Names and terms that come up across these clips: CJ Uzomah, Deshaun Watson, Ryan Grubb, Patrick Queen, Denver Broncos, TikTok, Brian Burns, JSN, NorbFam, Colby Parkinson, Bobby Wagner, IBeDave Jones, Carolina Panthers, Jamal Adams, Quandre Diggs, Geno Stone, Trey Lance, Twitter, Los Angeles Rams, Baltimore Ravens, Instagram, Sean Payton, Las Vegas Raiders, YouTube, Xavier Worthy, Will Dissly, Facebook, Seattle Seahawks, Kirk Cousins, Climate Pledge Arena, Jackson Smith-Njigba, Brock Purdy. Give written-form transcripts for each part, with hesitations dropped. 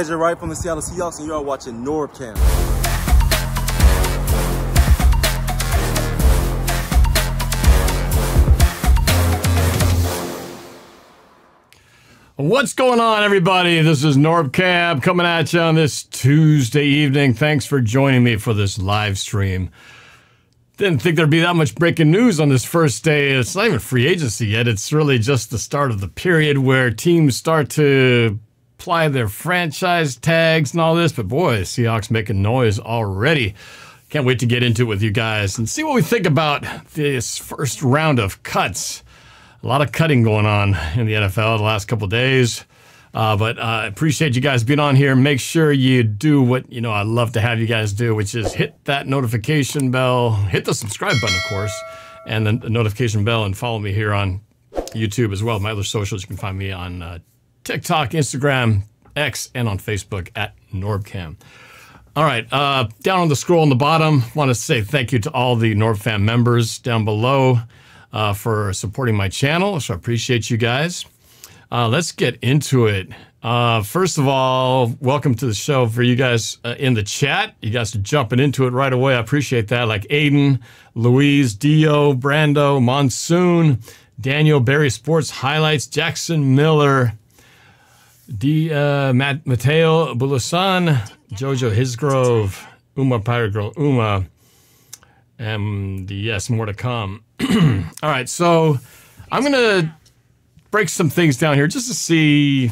KJ Wright from the Seattle Seahawks, and you are watching NorbCam. What's going on, everybody? This is NorbCam coming at you on this Tuesday evening. Thanks for joining me for this live stream. Didn't think there'd be that much breaking news on this first day. It's not even free agency yet. It's really just the start of the period where teams start to apply their franchise tags and all this. But boy, Seahawks making noise already. Can't wait to get into it with you guys and see what we think about this first round of cuts. A lot of cutting going on in the NFL the last couple of days. But I appreciate you guys being on here. Make sure you do what, you know, I love to have you guys do, which is hit that notification bell, hit the subscribe button, of course, and then the notification bell, and follow me here on YouTube as well. My other socials, you can find me on TikTok, Instagram, X, and on Facebook at NorbCam. All right, down on the scroll on the bottom, want to say thank you to all the NorbFam members down below for supporting my channel, so I appreciate you guys. Let's get into it. First of all, welcome to the show for you guys in the chat. You guys are jumping into it right away. I appreciate that. Like Aiden, Louise, Dio, Brando, Monsoon, Daniel, Barry Sports Highlights, Jackson Miller, Mateo Bulusan, Jojo Hisgrove, Uma Pirate Girl, Uma, and yes, more to come. All right, so I'm going to break some things down here just to see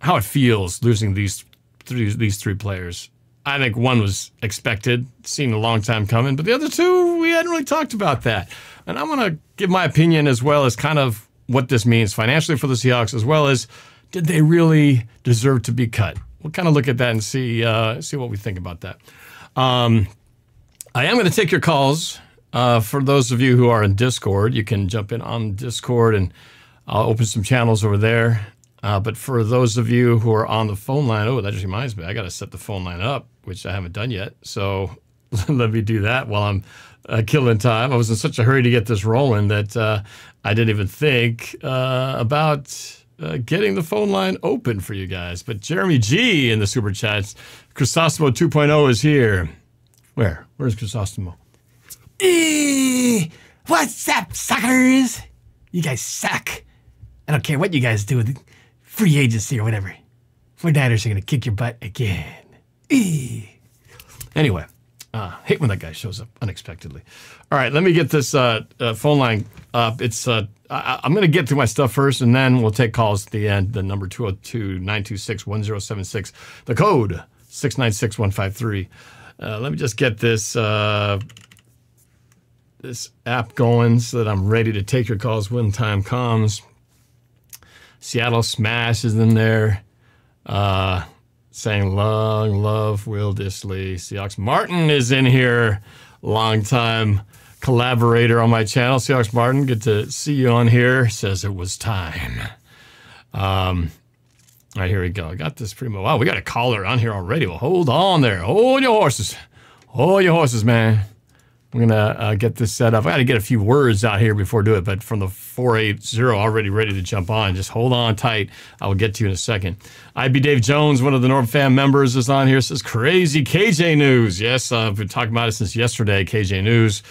how it feels losing these three players. I think one was expected, seen a long time coming, but the other two, we hadn't really talked about that. And I'm going to give my opinion as well as kind of what this means financially for the Seahawks, as well as did they really deserve to be cut? We'll kind of look at that and see what we think about that. I am going to take your calls. For those of you who are in Discord, you can jump in on Discord, and I'll open some channels over there. But for those of you who are on the phone line, oh, that just reminds me, I got to set the phone line up, which I haven't done yet. So let me do that while I'm killing time. I was in such a hurry to get this rolling that I didn't even think about getting the phone line open for you guys. But Jeremy G in the Super Chats, Chrysostomo 2.0 is here. Where? Where's Chrysostomo? What's up, suckers? You guys suck. I don't care what you guys do with free agency or whatever. 49ers are going to kick your butt again. Anyway, hate when that guy shows up unexpectedly. All right, let me get this phone line up. It's I'm going to get through my stuff first, and then we'll take calls at the end. The number 202-926-1076. The code 696153. Let me just get this... this app going so that I'm ready to take your calls when time comes. Seattle Smash is in there. Saying love, Will Dissly. Seahawks Martin is in here. Long time collaborator on my channel. Seahawks Martin, good to see you on here. Says it was time. All right, here we go. I got this pretty much. Wow, we got a caller on here already. Well, hold on there. Hold your horses. Hold your horses, man. I'm going to get this set up. I got to get a few words out here before I do it, but from the 480 already ready to jump on. Just hold on tight. I will get to you in a second. IB Dave Jones, one of the NorbFam members, is on here. Says crazy KJ news. Yes, I've been talking about it since yesterday. KJ news.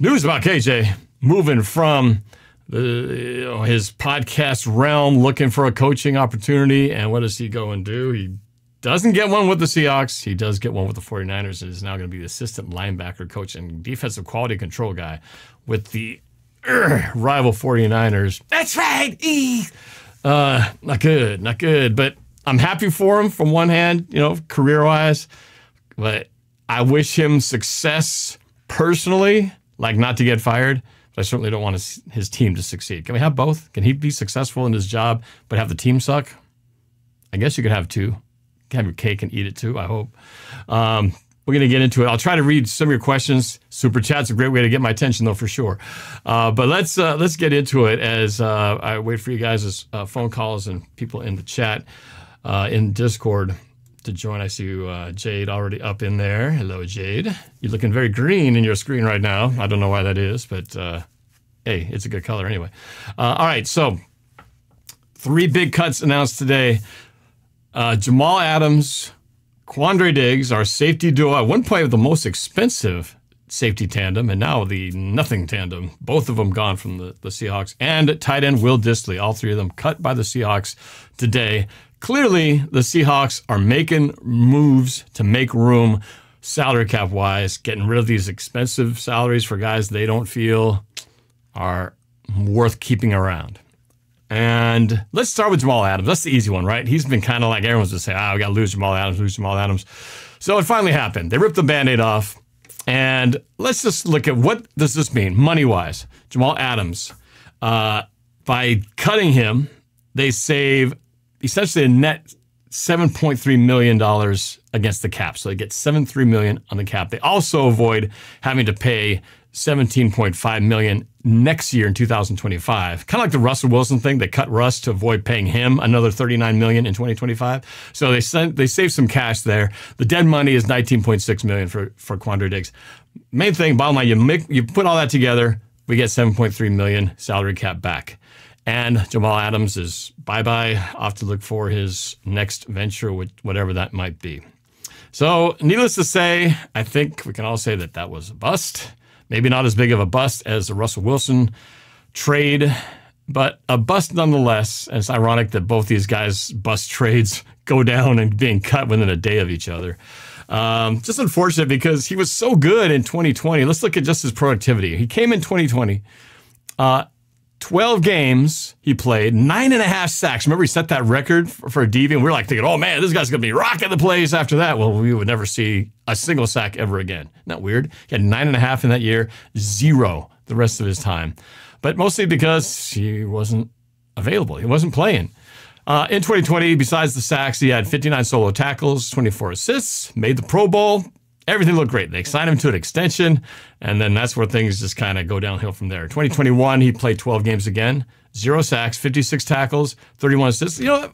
News about KJ moving from the, his podcast realm, looking for a coaching opportunity. And what does he go and do? He doesn't get one with the Seahawks. He does get one with the 49ers and is now going to be the assistant linebacker coach and defensive quality control guy with the rival 49ers. That's right. Not good. Not good. But I'm happy for him from one hand, you know, career-wise. But I wish him success personally, like not to get fired. But I certainly don't want his team to succeed. Can we have both? Can he be successful in his job but have the team suck? I guess you could have two. Have your cake and eat it too, I hope. We're going to get into it. I'll try to read some of your questions. Super chat's a great way to get my attention, though, for sure. But let's get into it as I wait for you guys' phone calls and people in the chat in Discord to join. I see you, Jade already up in there. Hello, Jade. You're looking very green in your screen right now. I don't know why that is, but hey, it's a good color anyway. All right, so Three big cuts announced today. Jamal Adams, Quandre Diggs, our safety duo. At one point, the most expensive safety tandem, and now the nothing tandem. Both of them gone from the Seahawks. And tight end Will Dissly. All three of them cut by the Seahawks today. Clearly, the Seahawks are making moves to make room salary cap-wise, getting rid of these expensive salaries for guys they don't feel are worth keeping around. And let's start with Jamal Adams. That's the easy one, right? He's been kind of like everyone's just saying, we got to lose Jamal Adams. So it finally happened. They ripped the Band-Aid off. And let's just look at what does this mean money-wise. Jamal Adams, by cutting him, they save essentially a net $7.3 million against the cap. So they get $7.3 million on the cap. They also avoid having to pay $17.5 million next year in 2025. Kind of like the Russell Wilson thing. They cut Russ to avoid paying him another $39 million in 2025. So they save some cash there. The dead money is $19.6 million for Quandre Diggs. Main thing, bottom line, you put all that together, we get $7.3 million salary cap back. And Jamal Adams is bye-bye, off to look for his next venture, whatever that might be. So needless to say, I think we can all say that that was a bust. Maybe not as big of a bust as the Russell Wilson trade, but a bust nonetheless. And it's ironic that both these guys' bust trades go down and being cut within a day of each other. Just unfortunate because he was so good in 2020. Let's look at just his productivity. He came in 2020. 12 games he played, 9.5 sacks. Remember, he set that record for a DV, and we were like thinking, oh, man, this guy's going to be rocking the place after that. Well, we would never see a single sack ever again. Isn't that weird? He had 9.5 in that year, 0 the rest of his time. But mostly because he wasn't available. He wasn't playing. In 2020, besides the sacks, he had 59 solo tackles, 24 assists, made the Pro Bowl. Everything looked great. They signed him to an extension, and then that's where things just kind of go downhill from there. 2021, he played 12 games again, 0 sacks, 56 tackles, 31 assists. You know,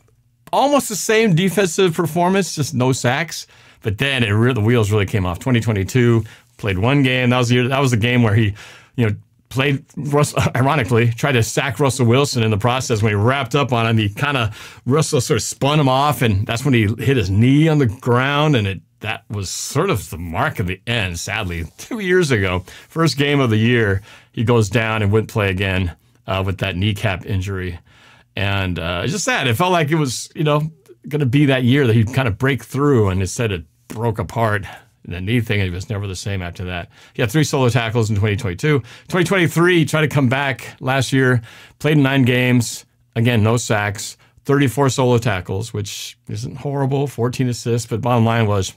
almost the same defensive performance, just no sacks. But then the wheels really came off. 2022, played 1 game. That was the year. That was the game where he, you know, played Russell, ironically, tried to sack Russell Wilson in the process. When he wrapped up on him, he kind of Russell sort of spun him off, and that's when he hit his knee on the ground, and that was sort of the mark of the end, sadly, 2 years ago. First game of the year, he goes down and wouldn't play again with that kneecap injury. And it's just sad. It felt like it was, you know, going to be that year that he'd kind of break through, and instead it broke apart. And the knee thing, it was never the same after that. He had 3 solo tackles in 2022. 2023, he tried to come back last year, played 9 games. Again, no sacks, 34 solo tackles, which isn't horrible, 14 assists. But bottom line was,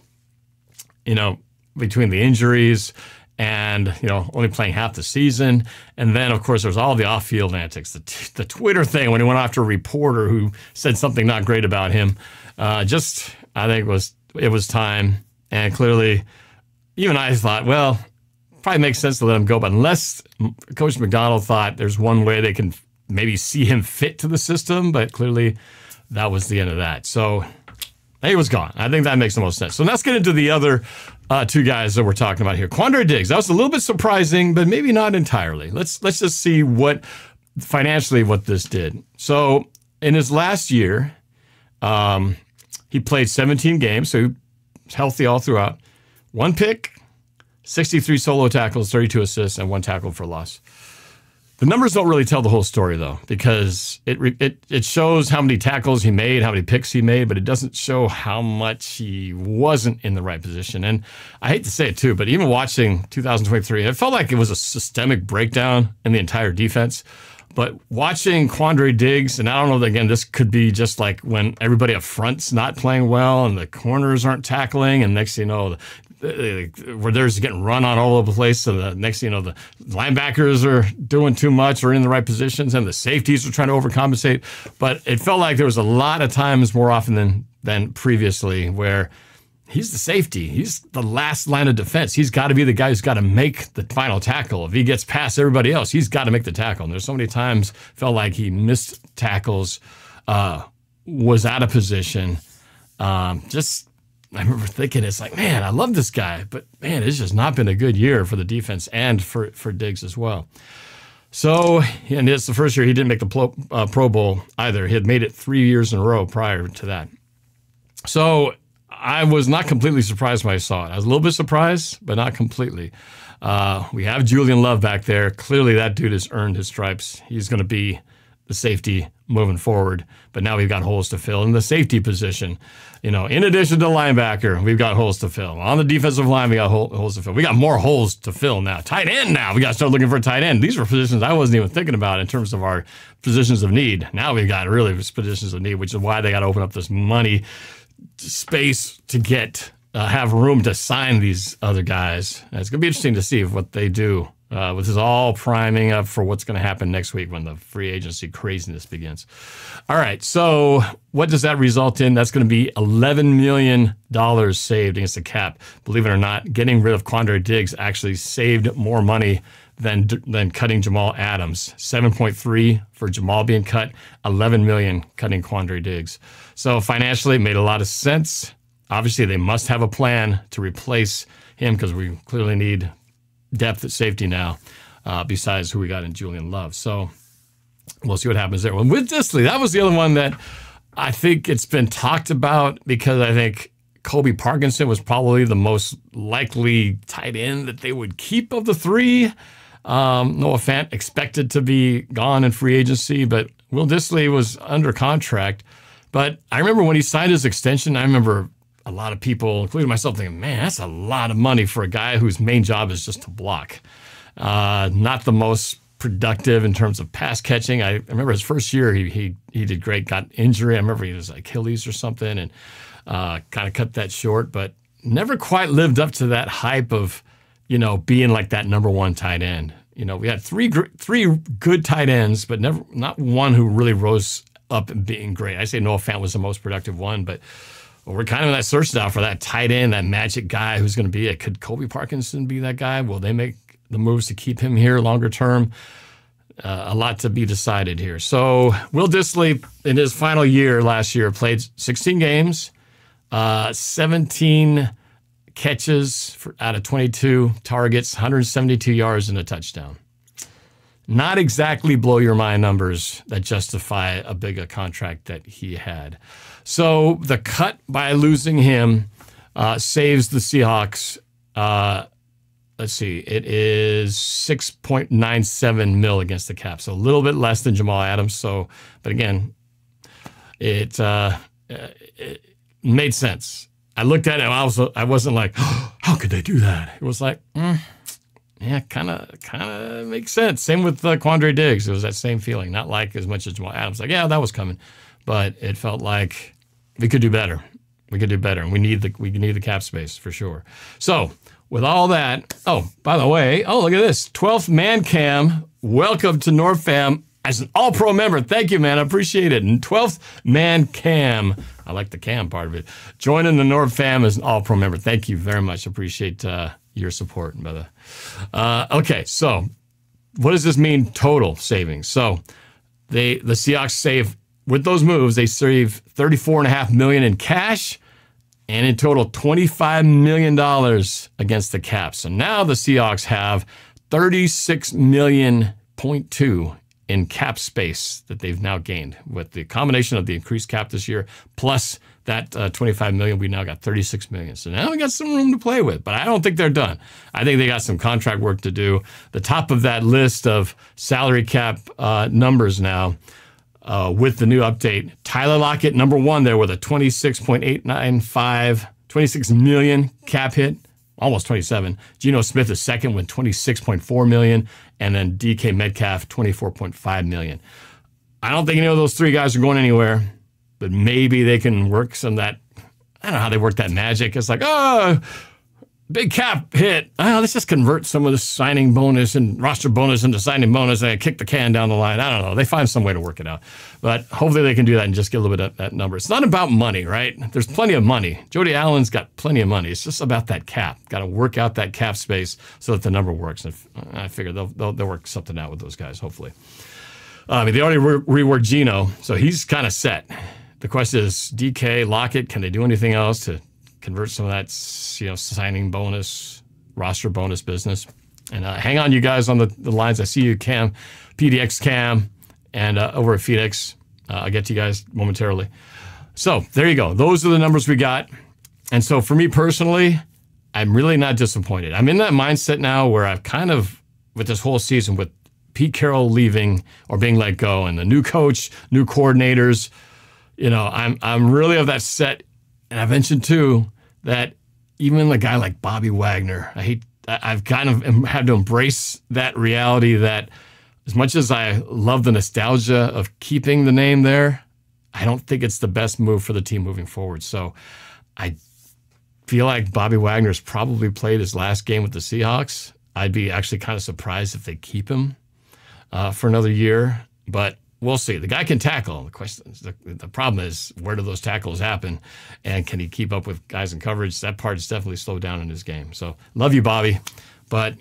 you know, between the injuries and, you know, only playing half the season. And then, of course, there's all the off-field antics. The Twitter thing when he went after a reporter who said something not great about him. I think it was time. And clearly, even I thought, well, probably makes sense to let him go. But unless Coach McDonald thought there's one way they can maybe see him fit to the system, but clearly that was the end of that. So he was gone. I think that makes the most sense. So let's get into the other 2 guys that we're talking about here. Quandre Diggs. That was a little bit surprising, but maybe not entirely. Let's just see what financially what this did. So in his last year, he played 17 games, so he was healthy all throughout. 1 pick, 63 solo tackles, 32 assists, and 1 tackle for loss. The numbers don't really tell the whole story, though, because it shows how many tackles he made, how many picks he made, but it doesn't show how much he wasn't in the right position. And I hate to say it, too, but even watching 2023, it felt like it was a systemic breakdown in the entire defense. But watching Quandre Diggs, and I don't know, again, this could be just like when everybody up front's not playing well and the corners aren't tackling, and next thing you know, where there's getting run on all over the place. So the next thing you know, the linebackers are doing too much or in the right positions, and the safeties are trying to overcompensate. But it felt like there was a lot of times more often than previously where he's the safety. He's the last line of defense. He's got to be the guy who's got to make the final tackle. If he gets past everybody else, he's got to make the tackle. And there's so many times felt like he missed tackles, was out of position, I remember thinking, it's like, man, I love this guy, but man, it's just not been a good year for the defense and for Diggs as well. So, and it's the first year he didn't make the Pro Bowl either. He had made it 3 years in a row prior to that. So I was not completely surprised when I saw it. I was a little bit surprised, but not completely. We have Julian Love back there. Clearly that dude has earned his stripes. He's going to be the safety moving forward, but now we've got holes to fill in the safety position. You know, in addition to linebacker, we've got holes to fill. On the defensive line, we got holes to fill. We got more holes to fill now. Tight end now. We got to start looking for a tight end. These were positions I wasn't even thinking about in terms of our positions of need. Now we've got really positions of need, which is why they got to open up this money space to get, have room to sign these other guys. And it's going to be interesting to see what they do. This is all priming up for what's going to happen next week when the free agency craziness begins. All right, so what does that result in? That's going to be $11 million saved against the cap. Believe it or not, getting rid of Quandre Diggs actually saved more money than cutting Jamal Adams. 7.3 for Jamal being cut, 11 million cutting Quandre Diggs. So financially, it made a lot of sense. Obviously, they must have a plan to replace him because we clearly need depth at safety now, besides who we got in Julian Love. So we'll see what happens there. Well, with Dissly, that was the other one that I think it's been talked about because I think Colby Parkinson was probably the most likely tight end that they would keep of the three. Noah Fant expected to be gone in free agency, but Will Dissly was under contract. But I remember when he signed his extension, I remember a lot of people, including myself, thinking, man, that's a lot of money for a guy whose main job is just to block. Not the most productive in terms of pass catching. I remember his first year, he did great, got injury. I remember he was Achilles or something and kind of cut that short, but never quite lived up to that hype of, you know, being like that number one tight end. You know, we had three good tight ends, but never not one who really rose up and being great. I say Noah Fant was the most productive one, but we're kind of in that search now for that tight end, that magic guy who's going to be it. Could Colby Parkinson be that guy? Will they make the moves to keep him here longer term? A lot to be decided here. So Will Dissly, in his final year last year, played 16 games, 17 catches out of 22 targets, 172 yards and a touchdown. Not exactly blow your mind numbers that justify a bigger contract that he had. So the cut by losing him saves the Seahawks, let's see, it is 6.97 mil against the cap. So a little bit less than Jamal Adams. So, but again, it made sense. I looked at it and I wasn't like, oh, how could they do that? It was like, yeah, kind of makes sense. Same with Quandre Diggs. It was that same feeling. Not like as much as Jamal Adams. Like, yeah, that was coming. But it felt like we could do better. We could do better, and we need the cap space for sure. So with all that, oh, by the way, oh, look at this, 12th man cam. Welcome to NorbFam as an all-pro member. Thank you, man. I appreciate it. And 12th man cam. I like the cam part of it. Joining the NorbFam as an all-pro member. Thank you very much. Appreciate your support, brother. Okay, so what does this mean? Total savings. So the Seahawks save. With those moves, they save $34.5 million in cash and in total $25 million against the cap. So now the Seahawks have $36.2 million in cap space that they've now gained with the combination of the increased cap this year plus that $25 million. We now got $36 million. So now we got some room to play with, but I don't think they're done. I think they got some contract work to do. The top of that list of salary cap numbers now, with the new update, Tyler Lockett, number one there with a 26 million cap hit, almost 27. Geno Smith is second with 26.4 million, and then DK Metcalf, 24.5 million. I don't think any of those three guys are going anywhere, but maybe they can work some of that. I don't know how they work that magic. It's like, oh, big cap hit. Oh, let's just convert some of the signing bonus and roster bonus into signing bonus and kick the can down the line. I don't know. They find some way to work it out. But hopefully they can do that and just get a little bit of that number. It's not about money, right? There's plenty of money. Jody Allen's got plenty of money. It's just about that cap. Got to work out that cap space so that the number works. And I figure they'll work something out with those guys, hopefully. I mean, they already reworked Geno, so he's kind of set. The question is, DK, Lockett, can they do anything else to convert some of that, you know, signing bonus, roster bonus business? And hang on, you guys, on the lines. I see you, Cam, PDX Cam, and over at Phoenix. I'll get to you guys momentarily. So there you go. Those are the numbers we got. And so for me personally, I'm really not disappointed. I'm in that mindset now where I've kind of, with this whole season, with Pete Carroll leaving or being let go and the new coach, new coordinators, you know, I'm really of that set. And I mentioned too that even the guy like Bobby Wagner, I've kind of had to embrace that reality that as much as I love the nostalgia of keeping the name there, I don't think it's the best move for the team moving forward. So I feel like Bobby Wagner's probably played his last game with the Seahawks. I'd be actually kind of surprised if they keep him for another year, but we'll see. The guy can tackle. The question, the problem is, where do those tackles happen, and can he keep up with guys in coverage? That part is definitely slowed down in his game. So love you, Bobby, but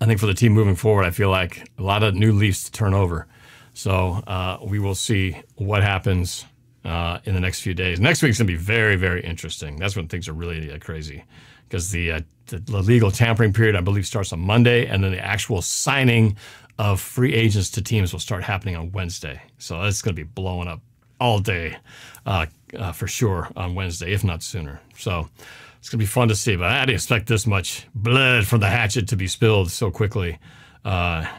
I think for the team moving forward, I feel like a lot of new leaves to turn over. So we will see what happens in the next few days. Next week's gonna be very, very interesting. That's when things are really crazy, because the legal tampering period, I believe, starts on Monday, and then the actual signing of free agents to teams will start happening on Wednesday. So it's going to be blowing up all day for sure on Wednesday, if not sooner. So it's going to be fun to see, but I didn't expect this much blood from the hatchet to be spilled so quickly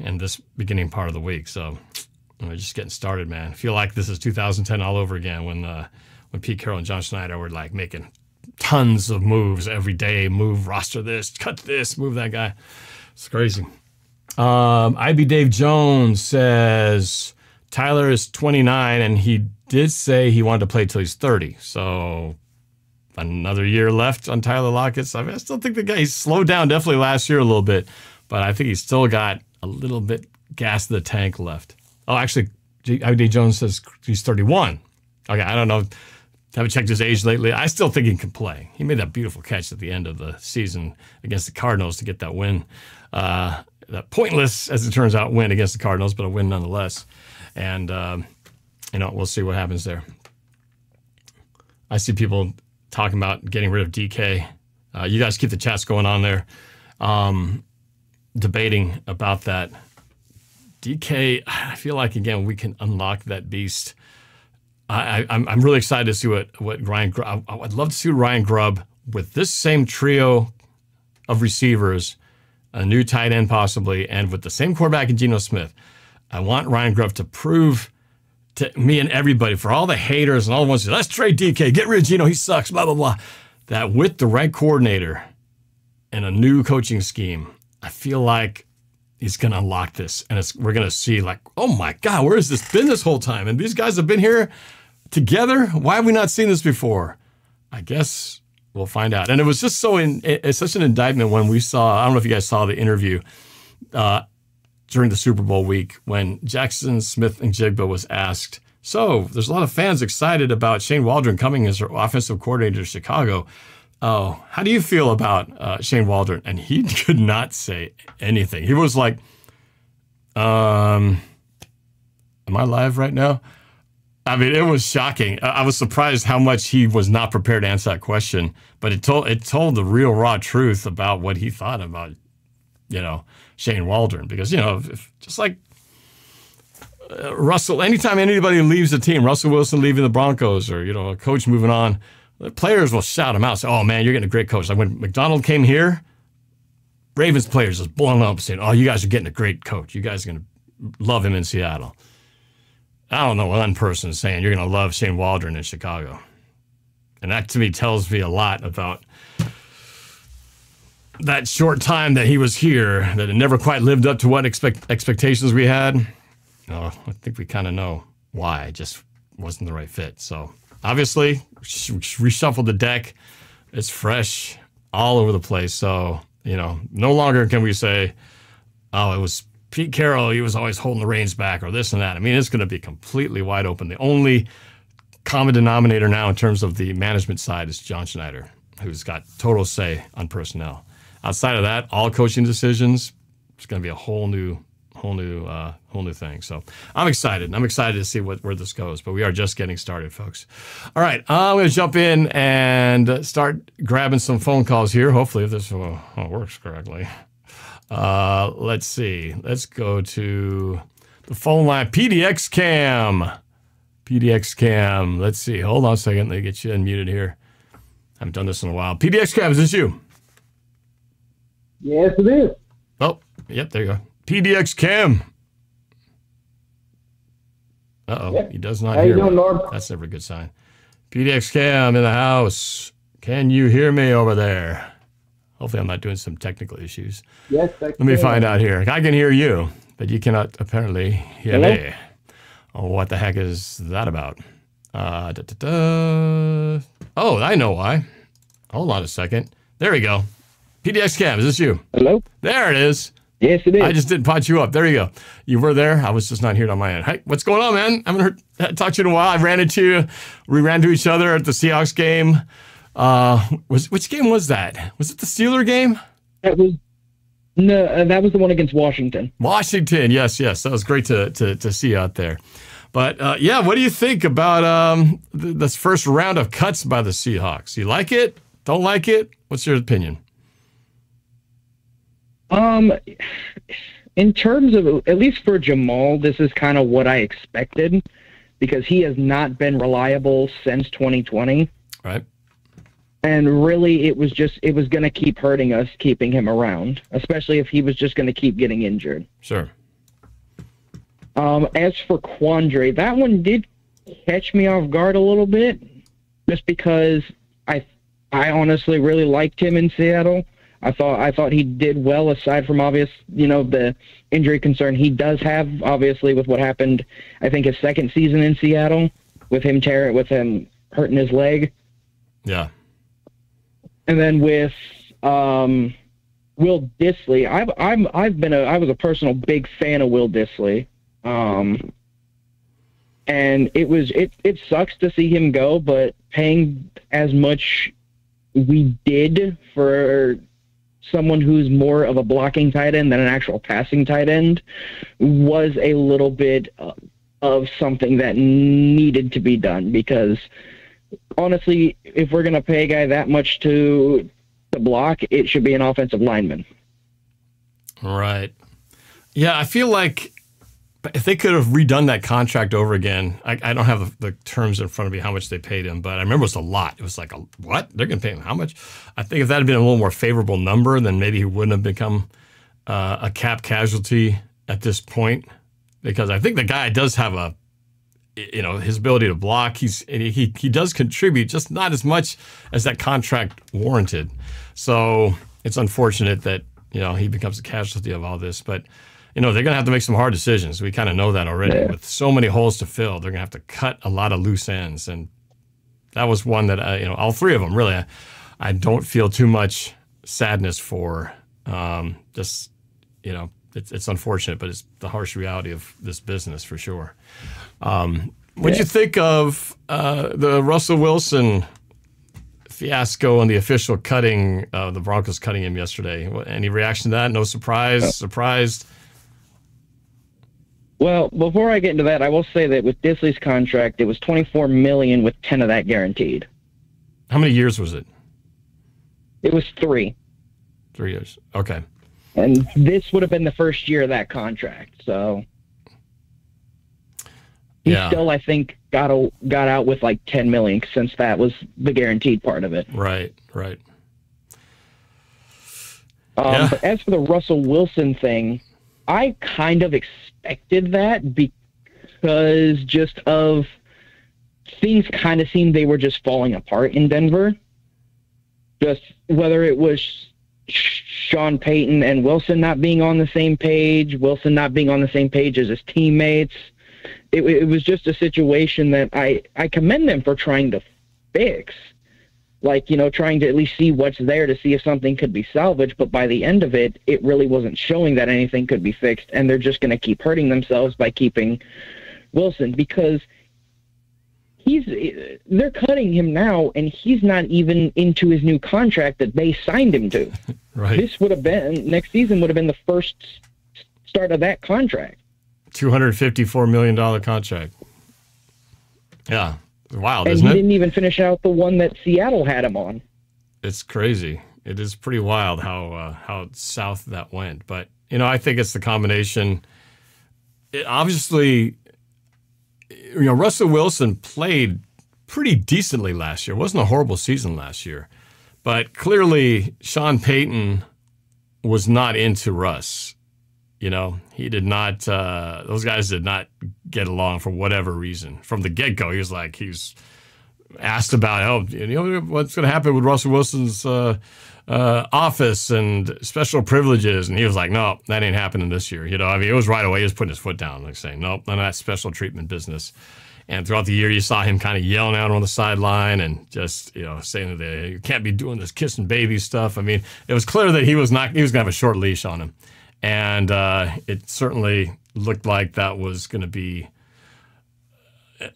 in this beginning part of the week. So we're just getting started, man. I feel like this is 2010 all over again when Pete Carroll and John Schneider were like making tons of moves every day. Move, roster this, cut this, move that guy. It's crazy. IB Dave Jones says Tyler is 29 and he did say he wanted to play till he's 30. So another year left on Tyler Lockett. So I still think the guy, he slowed down definitely last year a little bit, but I think he's still got a little bit gas in the tank left. Oh, actually, IB Jones says he's 31. Okay, I don't know. Haven't checked his age lately. I still think he can play. He made that beautiful catch at the end of the season against the Cardinals to get that win. That pointless, as it turns out, win against the Cardinals, but a win nonetheless. And, you know, we'll see what happens there. I see people talking about getting rid of DK. You guys keep the chats going on there, debating about that. DK, I feel like, again, we can unlock that beast. I'm really excited to see what Ryan Grubb. I'd love to see Ryan Grubb with this same trio of receivers, a new tight end possibly, and with the same quarterback in Geno Smith. I want Ryan Grubb to prove to me and everybody, for all the haters and all the ones who say, let's trade DK, get rid of Geno, he sucks, blah, blah, blah, that with the right coordinator and a new coaching scheme, I feel like he's going to unlock this. And we're going to see like, oh my God, where has this been this whole time? And these guys have been here together. Why have we not seen this before? I guess we'll find out. And it was just so it's such an indictment when we saw, I don't know if you guys saw the interview during the Super Bowl week when Jackson Smith and Jigba was asked, so there's a lot of fans excited about Shane Waldron coming as our offensive coordinator to Chicago. Oh, how do you feel about Shane Waldron? And he could not say anything. He was like, am I live right now? I mean, it was shocking. I was surprised how much he was not prepared to answer that question, but it told the real raw truth about what he thought about, you know, Shane Waldron. Because, you know, just like Russell, anytime anybody leaves the team, Russell Wilson leaving the Broncos or, you know, a coach moving on, the players will shout him out, say, oh man, you're getting a great coach. Like when McDonald came here, Ravens players just blowing up saying, oh, you guys are getting a great coach. You guys are going to love him in Seattle. I don't know one person saying you're going to love Shane Waldron in Chicago. And that to me tells me a lot about that short time that he was here, that it never quite lived up to what expectations we had. Oh, I think we kind of know why. It just wasn't the right fit. So obviously, reshuffled the deck. It's fresh all over the place. So, you know, no longer can we say, oh, it was Pete Carroll, he was always holding the reins back or this and that. I mean, it's going to be completely wide open. The only common denominator now in terms of the management side is John Schneider, who's got total say on personnel. Outside of that, all coaching decisions, it's going to be a whole new thing. So I'm excited. I'm excited to see where this goes, but we are just getting started, folks. All right, I'm going to jump in and start grabbing some phone calls here. Hopefully, if this works correctly. Let's see. Let's go to the phone line. PDX Cam. Let's see. Hold on a second. Let me get you unmuted here. I haven't done this in a while. PDX Cam, is this you? Yes, it is. Oh, yep. There you go. PDX Cam. Uh-oh. Yep. He does not hear me. That's never a good sign. PDX Cam in the house. Can you hear me over there? Hopefully I'm not doing some technical issues. Yes, I can. Let me find out here. I can hear you, but you cannot apparently hear me. Oh, what the heck is that about? Oh, I know why. Hold on a second. There we go. PDX Cam, is this you? Hello? There it is. Yes, it is. I just didn't pot you up. There you go. You were there. I was just not here on my end. Hey, what's going on, man? I haven't talked to you in a while. I ran into you. We ran to each other at the Seahawks game. Which game was that? Was it the Steeler game? That was no, that was the one against Washington. Washington, yes, yes. That was great to see out there. But yeah, what do you think about this first round of cuts by the Seahawks? You like it? Don't like it? What's your opinion? In terms of, at least for Jamal, this is kind of what I expected because he has not been reliable since 2020. Right. And really, it was going to keep hurting us, keeping him around, especially if he was just going to keep getting injured. Sure. As for Quandre, that one did catch me off guard a little bit, just because I honestly really liked him in Seattle. I thought he did well, aside from obvious, you know, the injury concern he does have, obviously, with what happened. I think his second season in Seattle, with him hurting his leg. Yeah. And then with Will Dissly, I was a personal big fan of Will Dissly, and it sucks to see him go, but paying as much we did for someone who's more of a blocking tight end than an actual passing tight end was a little bit of something that needed to be done, because honestly, if we're going to pay a guy that much to block, it should be an offensive lineman. Right. Yeah, I feel like if they could have redone that contract over again, I don't have the terms in front of me how much they paid him, but I remember it was a lot. It was like, what? They're going to pay him how much? I think if that had been a little more favorable number, then maybe he wouldn't have become a cap casualty at this point, because I think the guy does have a, you know, his ability to block, he does contribute, just not as much as that contract warranted. So it's unfortunate that, you know, he becomes a casualty of all this. But, you know, they're going to have to make some hard decisions. We kind of know that already. Yeah. With so many holes to fill, they're going to have to cut a lot of loose ends. And that was one that, you know, all three of them, really, I don't feel too much sadness for. Just, you know, it's unfortunate, but it's the harsh reality of this business for sure. What'd you think of the Russell Wilson fiasco and the official cutting, the Broncos cutting him yesterday? Any reaction to that? No surprise? Surprised? Well, before I get into that, I will say that with Dissly's contract, it was $24 million with 10 of that guaranteed. How many years was it? It was 3. 3 years. Okay. And this would have been the first year of that contract, so... He still, I think, got out with like $10 million, since that was the guaranteed part of it. Right, right. But as for the Russell Wilson thing, I kind of expected that, because just of things kind of seemed they were just falling apart in Denver. Just whether it was Sean Payton and Wilson not being on the same page, Wilson not being on the same page as his teammates. It was just a situation that I commend them for trying to fix, like, you know, trying to at least see what's there to see if something could be salvaged. But by the end of it, it really wasn't showing that anything could be fixed, and they're just going to keep hurting themselves by keeping Wilson, because they're cutting him now, and he's not even into his new contract that they signed him to. Right. This would have been, next season would have been the first start of that contract. $254 million contract. Yeah. Wild, isn't it? And he didn't even finish out the one that Seattle had him on. It's crazy. It is pretty wild how south that went. But, you know, I think it's the combination. It obviously, you know, Russell Wilson played pretty decently last year. It wasn't a horrible season last year. But clearly, Sean Payton was not into Russ. You know, he did not, those guys did not get along for whatever reason. From the get-go, he was like, he's asked about, oh, you know, what's going to happen with Russell Wilson's office and special privileges? And he was like, no, that ain't happening this year. You know, I mean, it was right away. He was putting his foot down, like saying, nope, none of that special treatment business. And throughout the year, you saw him kind of yelling out on the sideline and just, you know, saying that you can't be doing this kissing baby stuff. I mean, it was clear that he was going to have a short leash on him. And it certainly looked like that was going to be,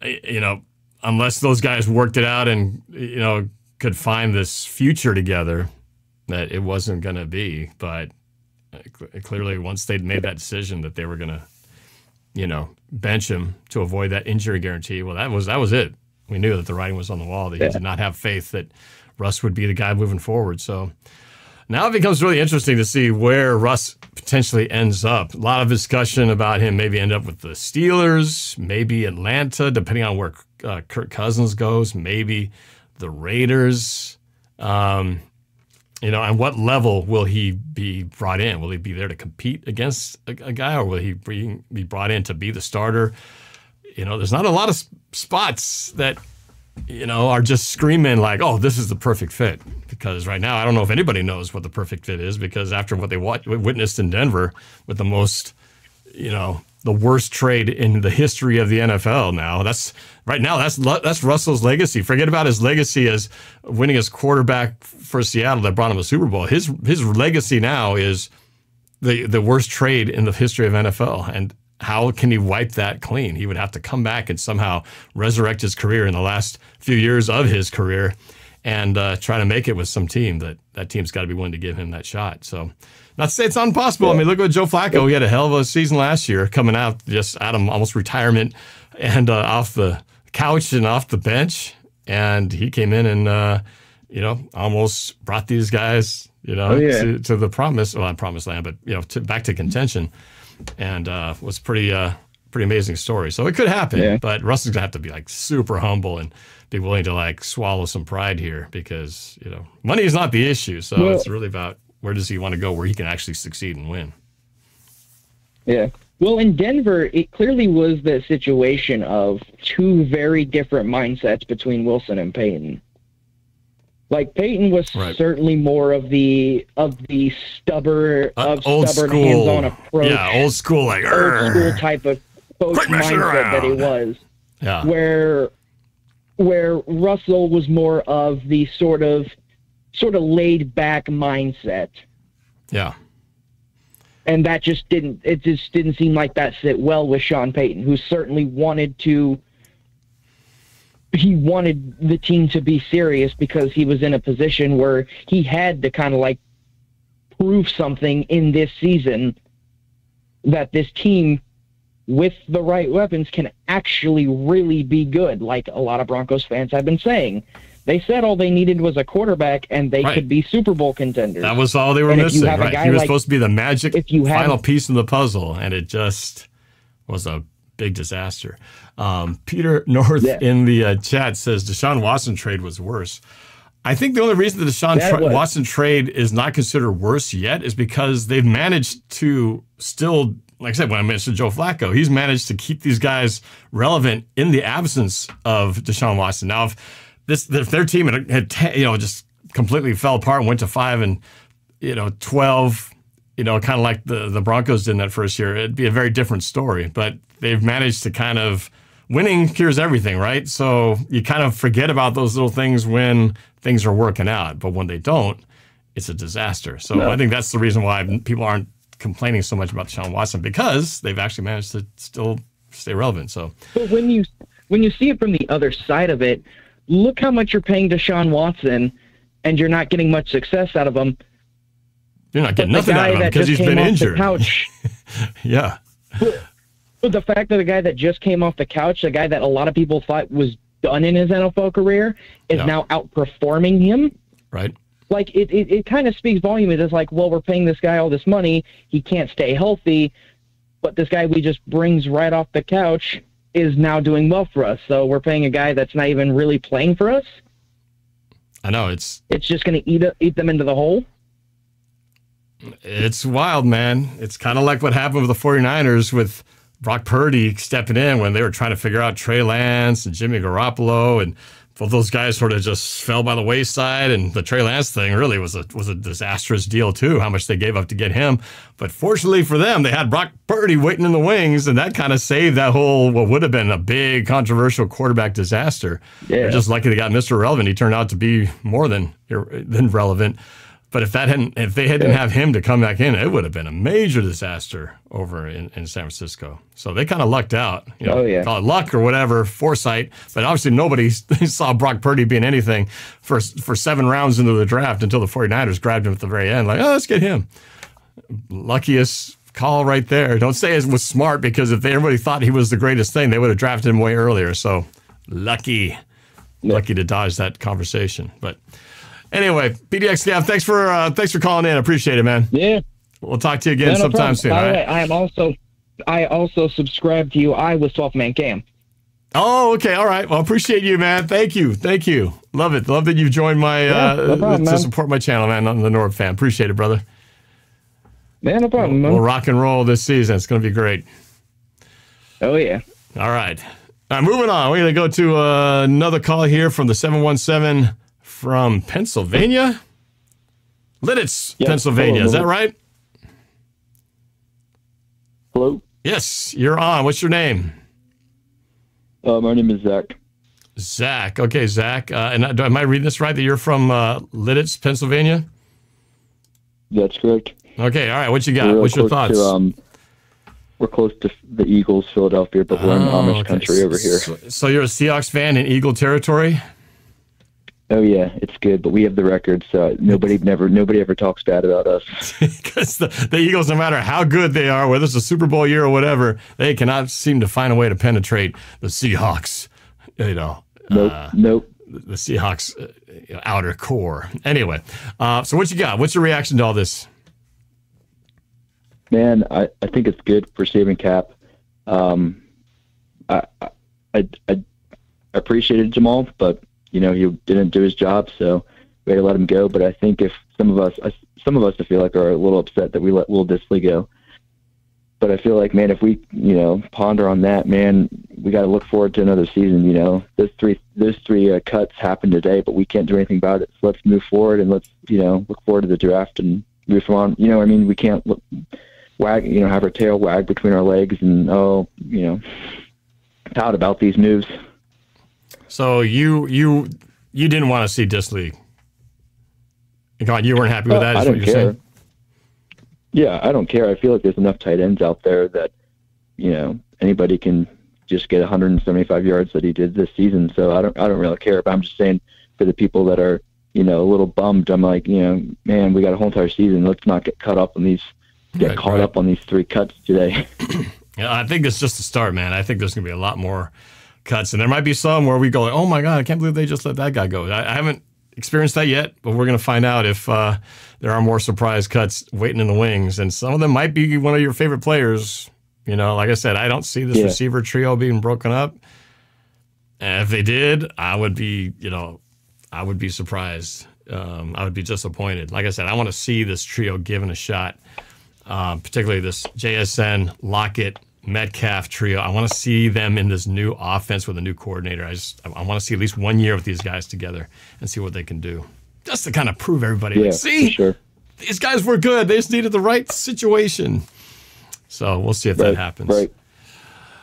you know, unless those guys worked it out and, you know, could find this future together, that it wasn't going to be. But clearly, once they'd made that decision that they were going to, you know, bench him to avoid that injury guarantee. Well, that was it. We knew that the writing was on the wall, that he did not have faith that Russ would be the guy moving forward. So now it becomes really interesting to see where Russ potentially ends up. A lot of discussion about him maybe end up with the Steelers, maybe Atlanta, depending on where Kirk Cousins goes, maybe the Raiders. You know, and what level will he be brought in? Will he be there to compete against a guy, or will he be brought in to be the starter? You know, there's not a lot of spots that, you know, are just screaming like, oh, this is the perfect fit. Because right now, I don't know if anybody knows what the perfect fit is, because after what they witnessed in Denver with the most, you know, the worst trade in the history of the NFL. Now that's Russell's legacy. Forget about his legacy as winning as quarterback for Seattle that brought him a Super Bowl. His legacy now is the worst trade in the history of NFL. And how can he wipe that clean? He would have to come back and somehow resurrect his career in the last few years of his career and try to make it with some team. That team's got to be willing to give him that shot. So. Not to say it's impossible. I mean, look at Joe Flacco. He had a hell of a season last year, coming out just out of almost retirement and off the couch and off the bench. And he came in and, you know, almost brought these guys, you know, to the promise, well, not promised land, but, you know, back to contention. And was pretty amazing story. So it could happen, but Russ is going to have to be like super humble and be willing to like swallow some pride here, because, you know, money is not the issue. So it's really about, where does he want to go where he can actually succeed and win? Yeah. Well, in Denver, it clearly was the situation of two very different mindsets between Wilson and Payton. Like, Payton was certainly more of the stubborn, old school, hands-on approach. Yeah, old school, like old school type of coach mindset that he was. Yeah. Where Russell was more of the sort of laid back mindset. Yeah. And that just didn't, it just didn't seem like that sit well with Sean Payton, who certainly wanted the team to be serious, because he was in a position where he had to kind of like prove something in this season that this team with the right weapons can actually really be good. Like a lot of Broncos fans have been saying, they said all they needed was a quarterback, and they could be Super Bowl contenders. That was all they were missing, right? He was supposed to be the magic final piece in the puzzle, and it just was a big disaster. Peter North in the chat says Deshaun Watson trade was worse. I think the only reason the Deshaun Watson trade is not considered worse yet is because they've managed to still, like I said, when I mentioned Joe Flacco, he's managed to keep these guys relevant in the absence of Deshaun Watson. Now, if their team had, you know, just completely fell apart and went to 5 and 12, you know, kind of like the Broncos did in that first year, it'd be a very different story. But they've managed to kind of, winning cures everything, right? So you kind of forget about those little things when things are working out, but when they don't, it's a disaster. So I think that's the reason why people aren't complaining so much about Deshaun Watson, because they've actually managed to still stay relevant. So, but when you see it from the other side of it, look how much you're paying Deshaun Watson, and you're not getting much success out of him. You're not getting nothing out of him because he's been injured. Yeah. But the fact that the guy that just came off the couch, the guy that a lot of people thought was done in his NFL career, is now outperforming him. Right. like it kind of speaks volumes. It's like, well, we're paying this guy all this money. He can't stay healthy, but this guy we just brings right off the couch is now doing well for us. So we're paying a guy that's not even really playing for us. I know it's just going to eat them into the hole. It's wild, man. It's kind of like what happened with the 49ers with Brock Purdy stepping in when they were trying to figure out Trey Lance and Jimmy Garoppolo, and both those guys sort of just fell by the wayside. And the Trey Lance thing really was a disastrous deal too, how much they gave up to get him. But fortunately for them, they had Brock Purdy waiting in the wings, and that kind of saved that whole, what would have been a big controversial quarterback disaster. Yeah. They're just lucky they got Mr. Relevant. He turned out to be more than relevant. But if they hadn't have him to come back in, it would have been a major disaster over in San Francisco. So they kind of lucked out. You know, call it luck or whatever, foresight. But obviously nobody saw Brock Purdy being anything for 7 rounds into the draft until the 49ers grabbed him at the very end. Like, oh, let's get him. Luckiest call right there. Don't say it was smart, because if everybody thought he was the greatest thing, they would have drafted him way earlier. So lucky to dodge that conversation. But anyway, PDX Gav, thanks for calling in. I appreciate it, man. Yeah, we'll talk to you again sometime soon. All right. I also subscribe to you. I was 12 Man Cam. Oh, okay. All right. Well, appreciate you, man. Thank you. Love it. Love that you've joined my to support my channel, man. I'm the NorbFam. Appreciate it, brother. Man, no problem. We'll rock and roll this season. It's going to be great. Oh yeah. All right. All right. Moving on. We're going to go to another call here from the 717. From Pennsylvania? Lidditz, yes, Pennsylvania. Hello, is that right? Hello? Yes, you're on. What's your name? My name is Zach. Zach. Okay, Zach. And am I reading this right, that you're from Lidditz, Pennsylvania? That's correct. Okay, all right. What you got? What's your thoughts? We're close to the Eagles, Philadelphia, but we're in Amish country over here. So you're a Seahawks fan in Eagle territory? Oh yeah, it's good, but we have the record, so nobody ever talks bad about us. Because the Eagles, no matter how good they are, whether it's a Super Bowl year or whatever, they cannot seem to find a way to penetrate the Seahawks. You know, nope. The Seahawks outer core. Anyway, so what you got? What's your reaction to all this? Man, I think it's good for saving cap. I appreciated Jamal, but you know, he didn't do his job, so we had to let him go. But I think if some of us, I feel like, are a little upset that we let Will Dissly go. But I feel like, man, if we, you know, ponder on that, man, we got to look forward to another season. You know, those three cuts happened today, but we can't do anything about it. So let's move forward and let's, you know, look forward to the draft and move on. You know, I mean, we can't have our tail wag between our legs and tout about these moves. So you didn't want to see Dissly. God, you weren't happy with that. Is what you're saying? Yeah, I don't care. I feel like there's enough tight ends out there that, you know, anybody can just get 175 yards that he did this season. So I don't really care. But I'm just saying, for the people that are, you know, a little bummed, I'm like, you know, man, we got a whole entire season. Let's not get caught up on these 3 cuts today. Yeah, I think it's just the start, man. I think there's going to be a lot more cuts, and there might be some where we go, oh my God, I can't believe they just let that guy go. I haven't experienced that yet, but we're going to find out if there are more surprise cuts waiting in the wings, and some of them might be one of your favorite players. You know, like I said, I don't see this receiver trio being broken up, and if they did, I would be surprised. I would be disappointed. Like I said, I want to see this trio given a shot, particularly this JSN, Lockett, Metcalf trio. I want to see them in this new offense with a new coordinator. I want to see at least 1 year with these guys together and see what they can do. Just to kind of prove everybody, these guys were good. They just needed the right situation. So we'll see if that happens. Right.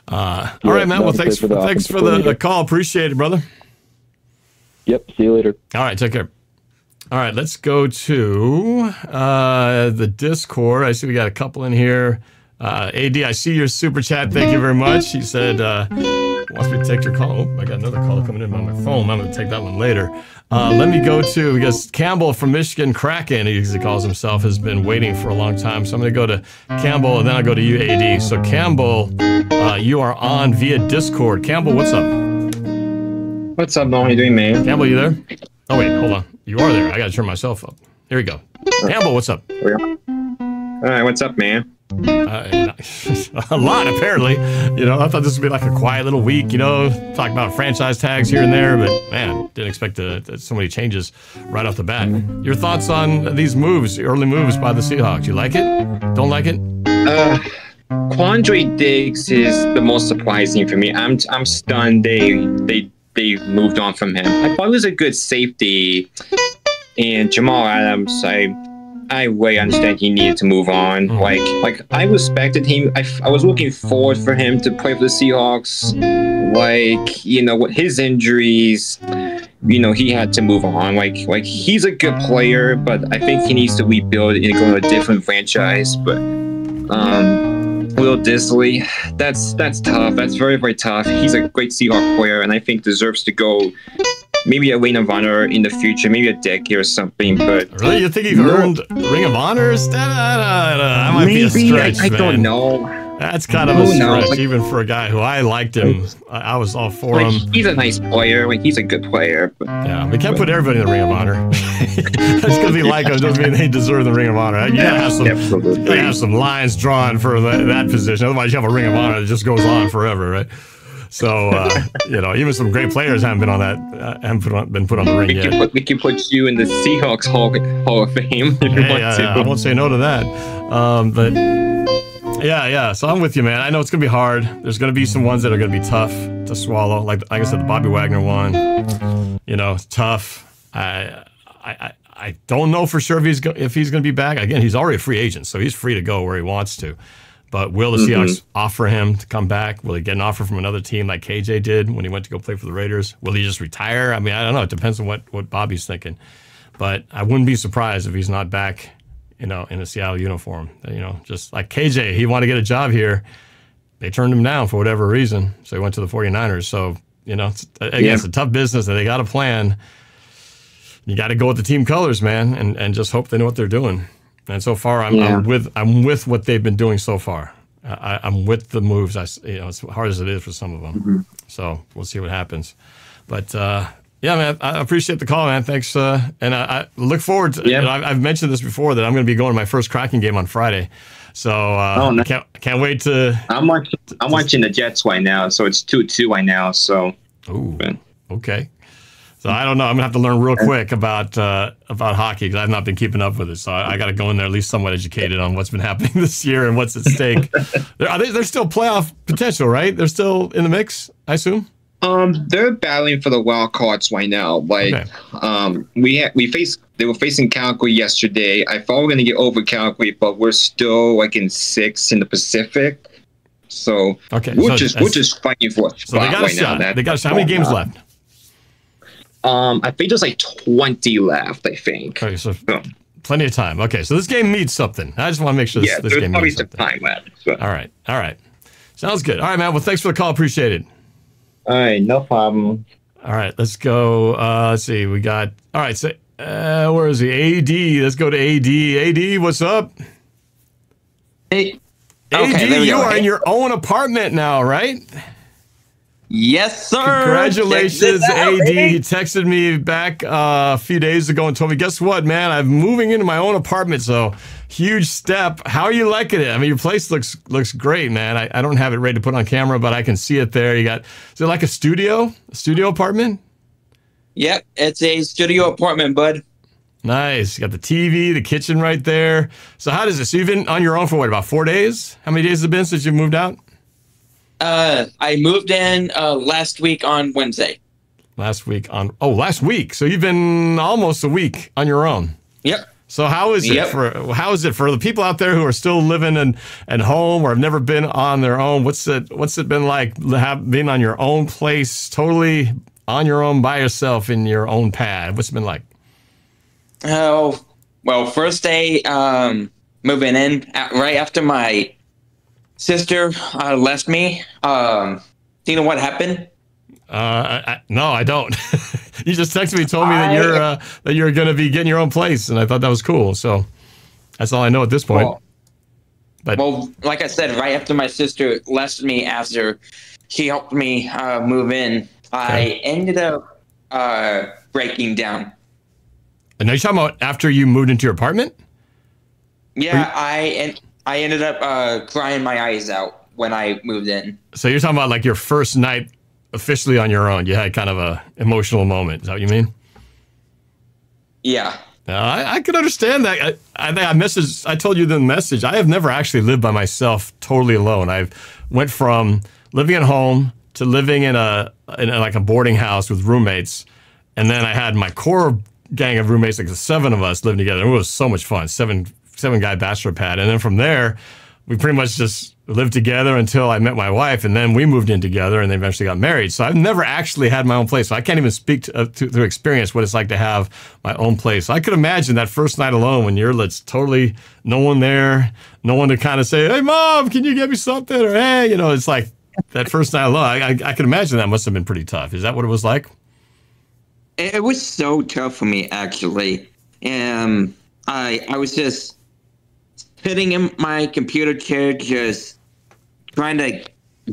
All right, man. Well, thanks for the call. Appreciate it, brother. Yep. See you later. All right. Take care. All right. Let's go to the Discord. I see we got a couple in here. AD, I see your super chat. Thank you very much. She said, wants me to take your call. Oh, I got another call coming in on my phone. I'm going to take that one later. Let me go to, I guess, Campbell from Michigan Kraken, as he calls himself, has been waiting for a long time. So I'm going to go to Campbell, and then I'll go to you, AD. So Campbell, you are on via Discord. Campbell, what's up? What's up, Don? How you doing, man? Campbell, you there? Oh, wait, hold on. You are there. I got to turn myself up. Here we go. Campbell, what's up? All right, what's up, man? A lot, apparently. You know, I thought this would be like a quiet little week, you know, talk about franchise tags here and there, but man, didn't expect so many changes right off the bat. Your thoughts on these moves, early moves by the Seahawks? You like it? Don't like it? Quandre Diggs is the most surprising for me. I'm stunned they moved on from him. I thought he was a good safety. And Jamal Adams, I way understand he needed to move on. Like I respected him. I was looking forward for him to play for the Seahawks. Like, you know, with his injuries, you know, he had to move on. Like he's a good player, but I think he needs to rebuild and go to a different franchise. But Will Dissly, that's tough. That's very, very tough. He's a great Seahawks player, and I think deserves to go. Maybe a Ring of Honor in the future, maybe a decade or something. But really, you think you've earned Ring of Honor? That might be a stretch, man. I don't know. That's kind of a stretch, like, even for a guy who I liked him. I was all for him. He's a nice player. Like, he's a good player. But, yeah, we can't put everybody in the Ring of Honor. That's because they like him doesn't mean they deserve the Ring of Honor. You gotta have some, lines drawn for that position. Otherwise, you have a Ring of Honor that just goes on forever, right? So, you know, even some great players haven't been on that, haven't been put on the ring yet. We can put you in the Seahawks Hall of Fame if you want to. I won't say no to that. But yeah. So I'm with you, man. I know it's gonna be hard. There's gonna be some ones that are gonna be tough to swallow. Like I said, the Bobby Wagner one. You know, it's tough. I don't know for sure if he's gonna be back. Again, he's already a free agent, so he's free to go where he wants to. But will the Seahawks offer him to come back? Will he get an offer from another team like KJ did when he went to go play for the Raiders? Will he just retire? I mean, I don't know. It depends on what Bobby's thinking. But I wouldn't be surprised if he's not back, you know, in a Seattle uniform. You know, just like KJ, he wanted to get a job here. They turned him down for whatever reason, so he went to the 49ers. So, you know, it's a tough business, and they got a plan. You got to go with the team colors, man, and just hope they know what they're doing. And so far, I'm with what they've been doing so far. I'm with the moves. You know, as hard as it is for some of them. So we'll see what happens. But yeah, man, I appreciate the call, man. Thanks, and I look forward to. You know, I've mentioned this before that I'm going to be going to my first Kraken game on Friday. So I can't wait to. I'm watching the Jets right now, so it's 2-2 right now. So. Ooh. Okay. So I don't know. I'm gonna have to learn real quick about hockey because I've not been keeping up with it. So I got to go in there at least somewhat educated on what's been happening this year and what's at stake. There's still playoff potential, right? They're still in the mix, I assume. They're battling for the wild cards right now. Like, they were facing Calgary yesterday. I thought we were gonna get over Calgary, but we're still like in 6th in the Pacific. So we're just fighting for a spot right now. They got a shot. How many games left? I think there's like 20 left, I think. Okay, so plenty of time. Okay, so this game means something. I just want to make sure this game means something. Yeah, there's probably some time left. So. All right. Sounds good. All right, man. Well, thanks for the call. Appreciate it. All right, no problem. All right, let's go. Let's see. We got, all right, so where is he? AD. Let's go to AD. AD, what's up? Hey. AD, okay, you are in your own apartment now, right? Yes, sir. Congratulations, AD. He texted me back a few days ago and told me, guess what, man? I'm moving into my own apartment, so huge step. How are you liking it? I mean, your place looks great, man. I don't have it ready to put on camera, but I can see it there. You got, is it like a studio apartment? Yep, it's a studio apartment, bud. Nice. You got the TV, the kitchen right there. So how does it? So you've been on your own for what, about 4 days? How many days has it been since you moved out? I moved in last week on Wednesday. Last week. So you've been almost a week on your own. Yep. So how is it for the people out there who are still living at home or have never been on their own? What's it been like being on your own place, totally on your own by yourself in your own pad? What's it been like? Oh, well, first day moving in right after my sister left me. Do you know what happened? No, I don't. You just texted me and told me that you're going to be getting your own place, and I thought that was cool. So that's all I know at this point. Well, like I said, right after my sister left me, after she helped me move in, I ended up breaking down. And are you talking about after you moved into your apartment? Yeah, I ended up crying my eyes out when I moved in. So you're talking about like your first night officially on your own. You had kind of a emotional moment. Is that what you mean? Yeah. I could understand that. I told you the message. I have never actually lived by myself totally alone. I've went from living at home to living in like a boarding house with roommates. And then I had my core gang of roommates, like the 7 of us living together. It was so much fun. 7-guy bachelor pad. And then from there, we pretty much just lived together until I met my wife, and then we moved in together and they eventually got married. So I've never actually had my own place. So I can't even speak to experience what it's like to have my own place. So I could imagine that first night alone when you're totally no one there, no one to kind of say, hey, mom, can you get me something? Or, hey, you know, it's like that first night alone. I can imagine that must have been pretty tough. Is that what it was like? It was so tough for me, actually. I was just sitting in my computer chair, just trying to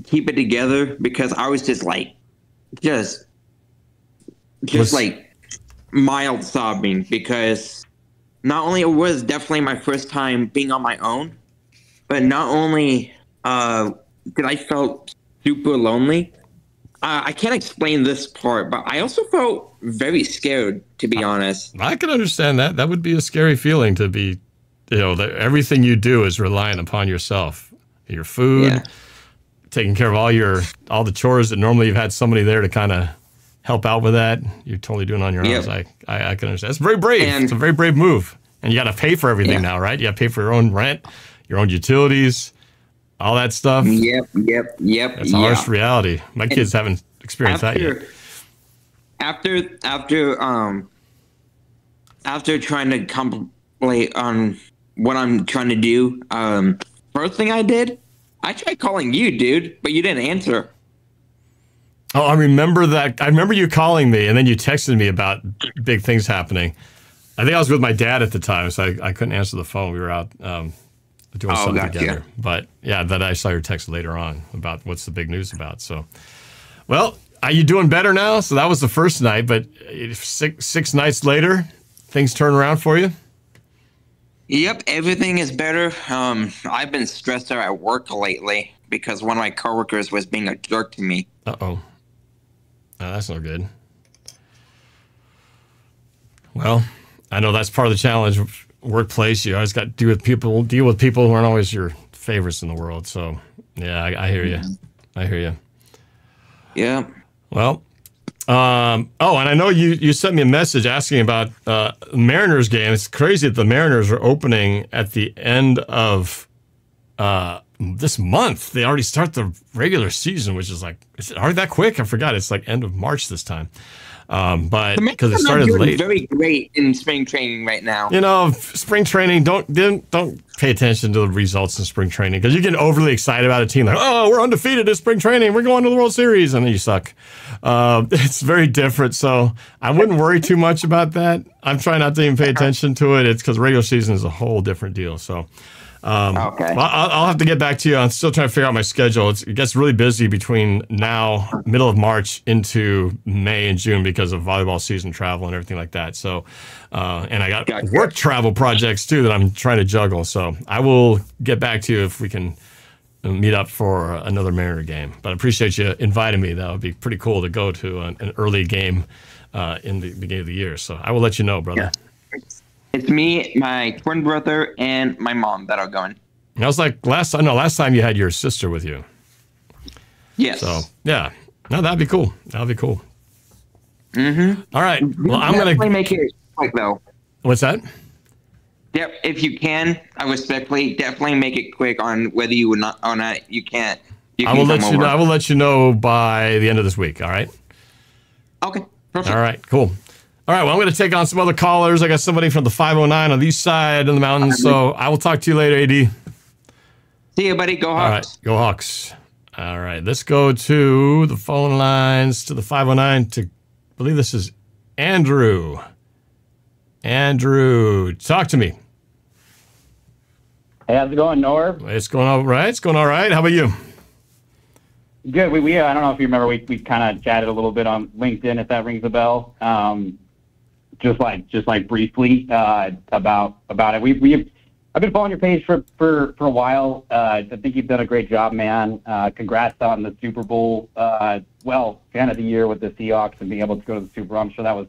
keep it together, because I was just like, like mild sobbing, because not only it was definitely my first time being on my own, but not only did I felt super lonely. I can't explain this part, but I also felt very scared, to be honest. I can understand that. That would be a scary feeling to be, you know, that everything you do is relying upon yourself, your food, taking care of all the chores that normally you've had somebody there to kind of help out with. That you're totally doing on your own. So I can understand. It's very brave. It's a very brave move. And you got to pay for everything now, right? You got to pay for your own rent, your own utilities, all that stuff. Yep. That's harsh reality. My kids haven't experienced that yet. After trying to contemplate on what I'm trying to do, first thing I did, I tried calling you, dude, but you didn't answer. Oh, I remember that. I remember you calling me, and then you texted me about big things happening. I think I was with my dad at the time, so I couldn't answer the phone. We were out doing something together. But yeah, that I saw your text later on about what's the big news about. So, well, are you doing better now? So that was the first night, but six nights later, things turn around for you? Yep, everything is better. I've been stressed out at work lately because one of my coworkers was being a jerk to me. Uh-oh. Oh, that's no good. Well, I know that's part of the challenge. Workplace, you always got to deal with people who aren't always your favorites in the world. So, yeah, I hear you. I hear you. Yeah. Well, oh, and I know you sent me a message asking about Mariners game. It's crazy that the Mariners are opening at the end of this month. They already start the regular season, which is like, is it already that quick? I forgot. It's like end of March this time. But because it started late, very great in spring training right now. You know, spring training. Don't pay attention to the results in spring training because you get overly excited about a team. Like, oh, we're undefeated in spring training. We're going to the World Series, and then you suck. It's very different, so I wouldn't worry too much about that. I'm trying not to even pay attention to it. It's because regular season is a whole different deal. So, okay, well, I'll have to get back to you. I'm still trying to figure out my schedule. It gets really busy between now, middle of March, into May and June because of volleyball season travel and everything like that. So, and I got work travel projects too that I'm trying to juggle. So I will get back to you if we can meet up for another Mariner game. But I appreciate you inviting me. That would be pretty cool to go to an early game in the beginning of the year. So I will let you know, brother. Yeah. It's me, my twin brother, and my mom that are going. And I was like, last time you had your sister with you. Yes. So, yeah. No, that'd be cool. That'd be cool. Mm-hmm. All right. Well, I'm going to make it quick, though. What's that? Yep. If you can, I respectfully definitely make it quick on whether you would not or not. You can't. You can I will let you know. I will let you know by the end of this week. All right. Okay. Perfect. All right. Cool. All right, well, I'm going to take on some other callers. I got somebody from the 509 on the east side in the mountains, so I will talk to you later, AD. See you, buddy. Go Hawks. All right, go Hawks. All right, let's go to the phone lines, to the 509, to, I believe this is Andrew. Andrew, talk to me. Hey, how's it going, Norb? It's going all right. It's going all right. How about you? Good. We I don't know if you remember, we kind of chatted a little bit on LinkedIn, if that rings a bell. just like briefly about it. I've been following your page for a while. I think you've done a great job, man. Congrats on the Super Bowl. Fan of the year with the Seahawks and being able to go to the Super Bowl. I'm sure that was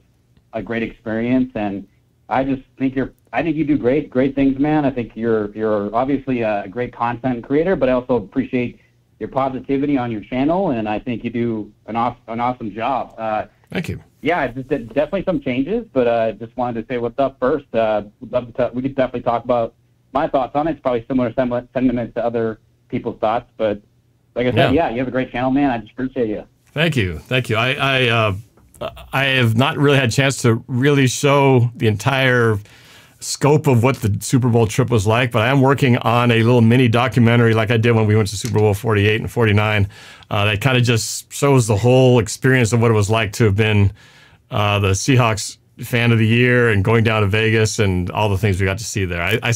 a great experience, and I just think you do great things, man. I think you're obviously a great content creator, but I also appreciate your positivity on your channel, and I think you do an awesome job. Thank you. Yeah, definitely some changes, but just wanted to say what's up first. We could definitely talk about my thoughts on it. It's probably similar sentiments to other people's thoughts, but like I said, you have a great channel, man. I just appreciate you. Thank you. I have not really had a chance to really show the entire scope of what the Super Bowl trip was like, but I am working on a little mini documentary like I did when we went to Super Bowl 48 and 49 that kind of just shows the whole experience of what it was like to have been the Seahawks fan of the year and going down to Vegas and all the things we got to see there. I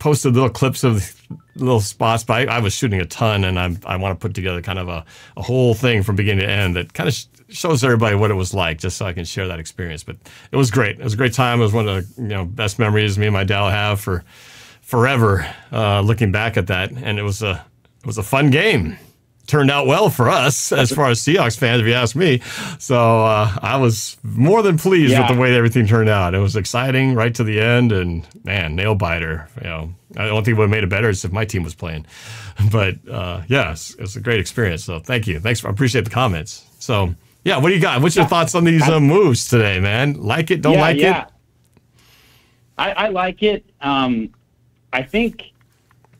posted little clips of little spots, but I was shooting a ton, and I want to put together kind of a whole thing from beginning to end that kind of shows everybody what it was like, just so I can share that experience. But it was great. It was a great time. It was one of the best memories me and my dad will have for forever, looking back at that. And it was a fun game. Turned out well for us as far as Seahawks fans, if you ask me. So I was more than pleased with the way everything turned out. It was exciting right to the end, and man, nail biter. I don't think what made it better is if my team was playing. But it was a great experience. So thank you. I appreciate the comments. So yeah, what do you got? What's your thoughts on these moves today, man? Like it? Don't like it? I like it. I think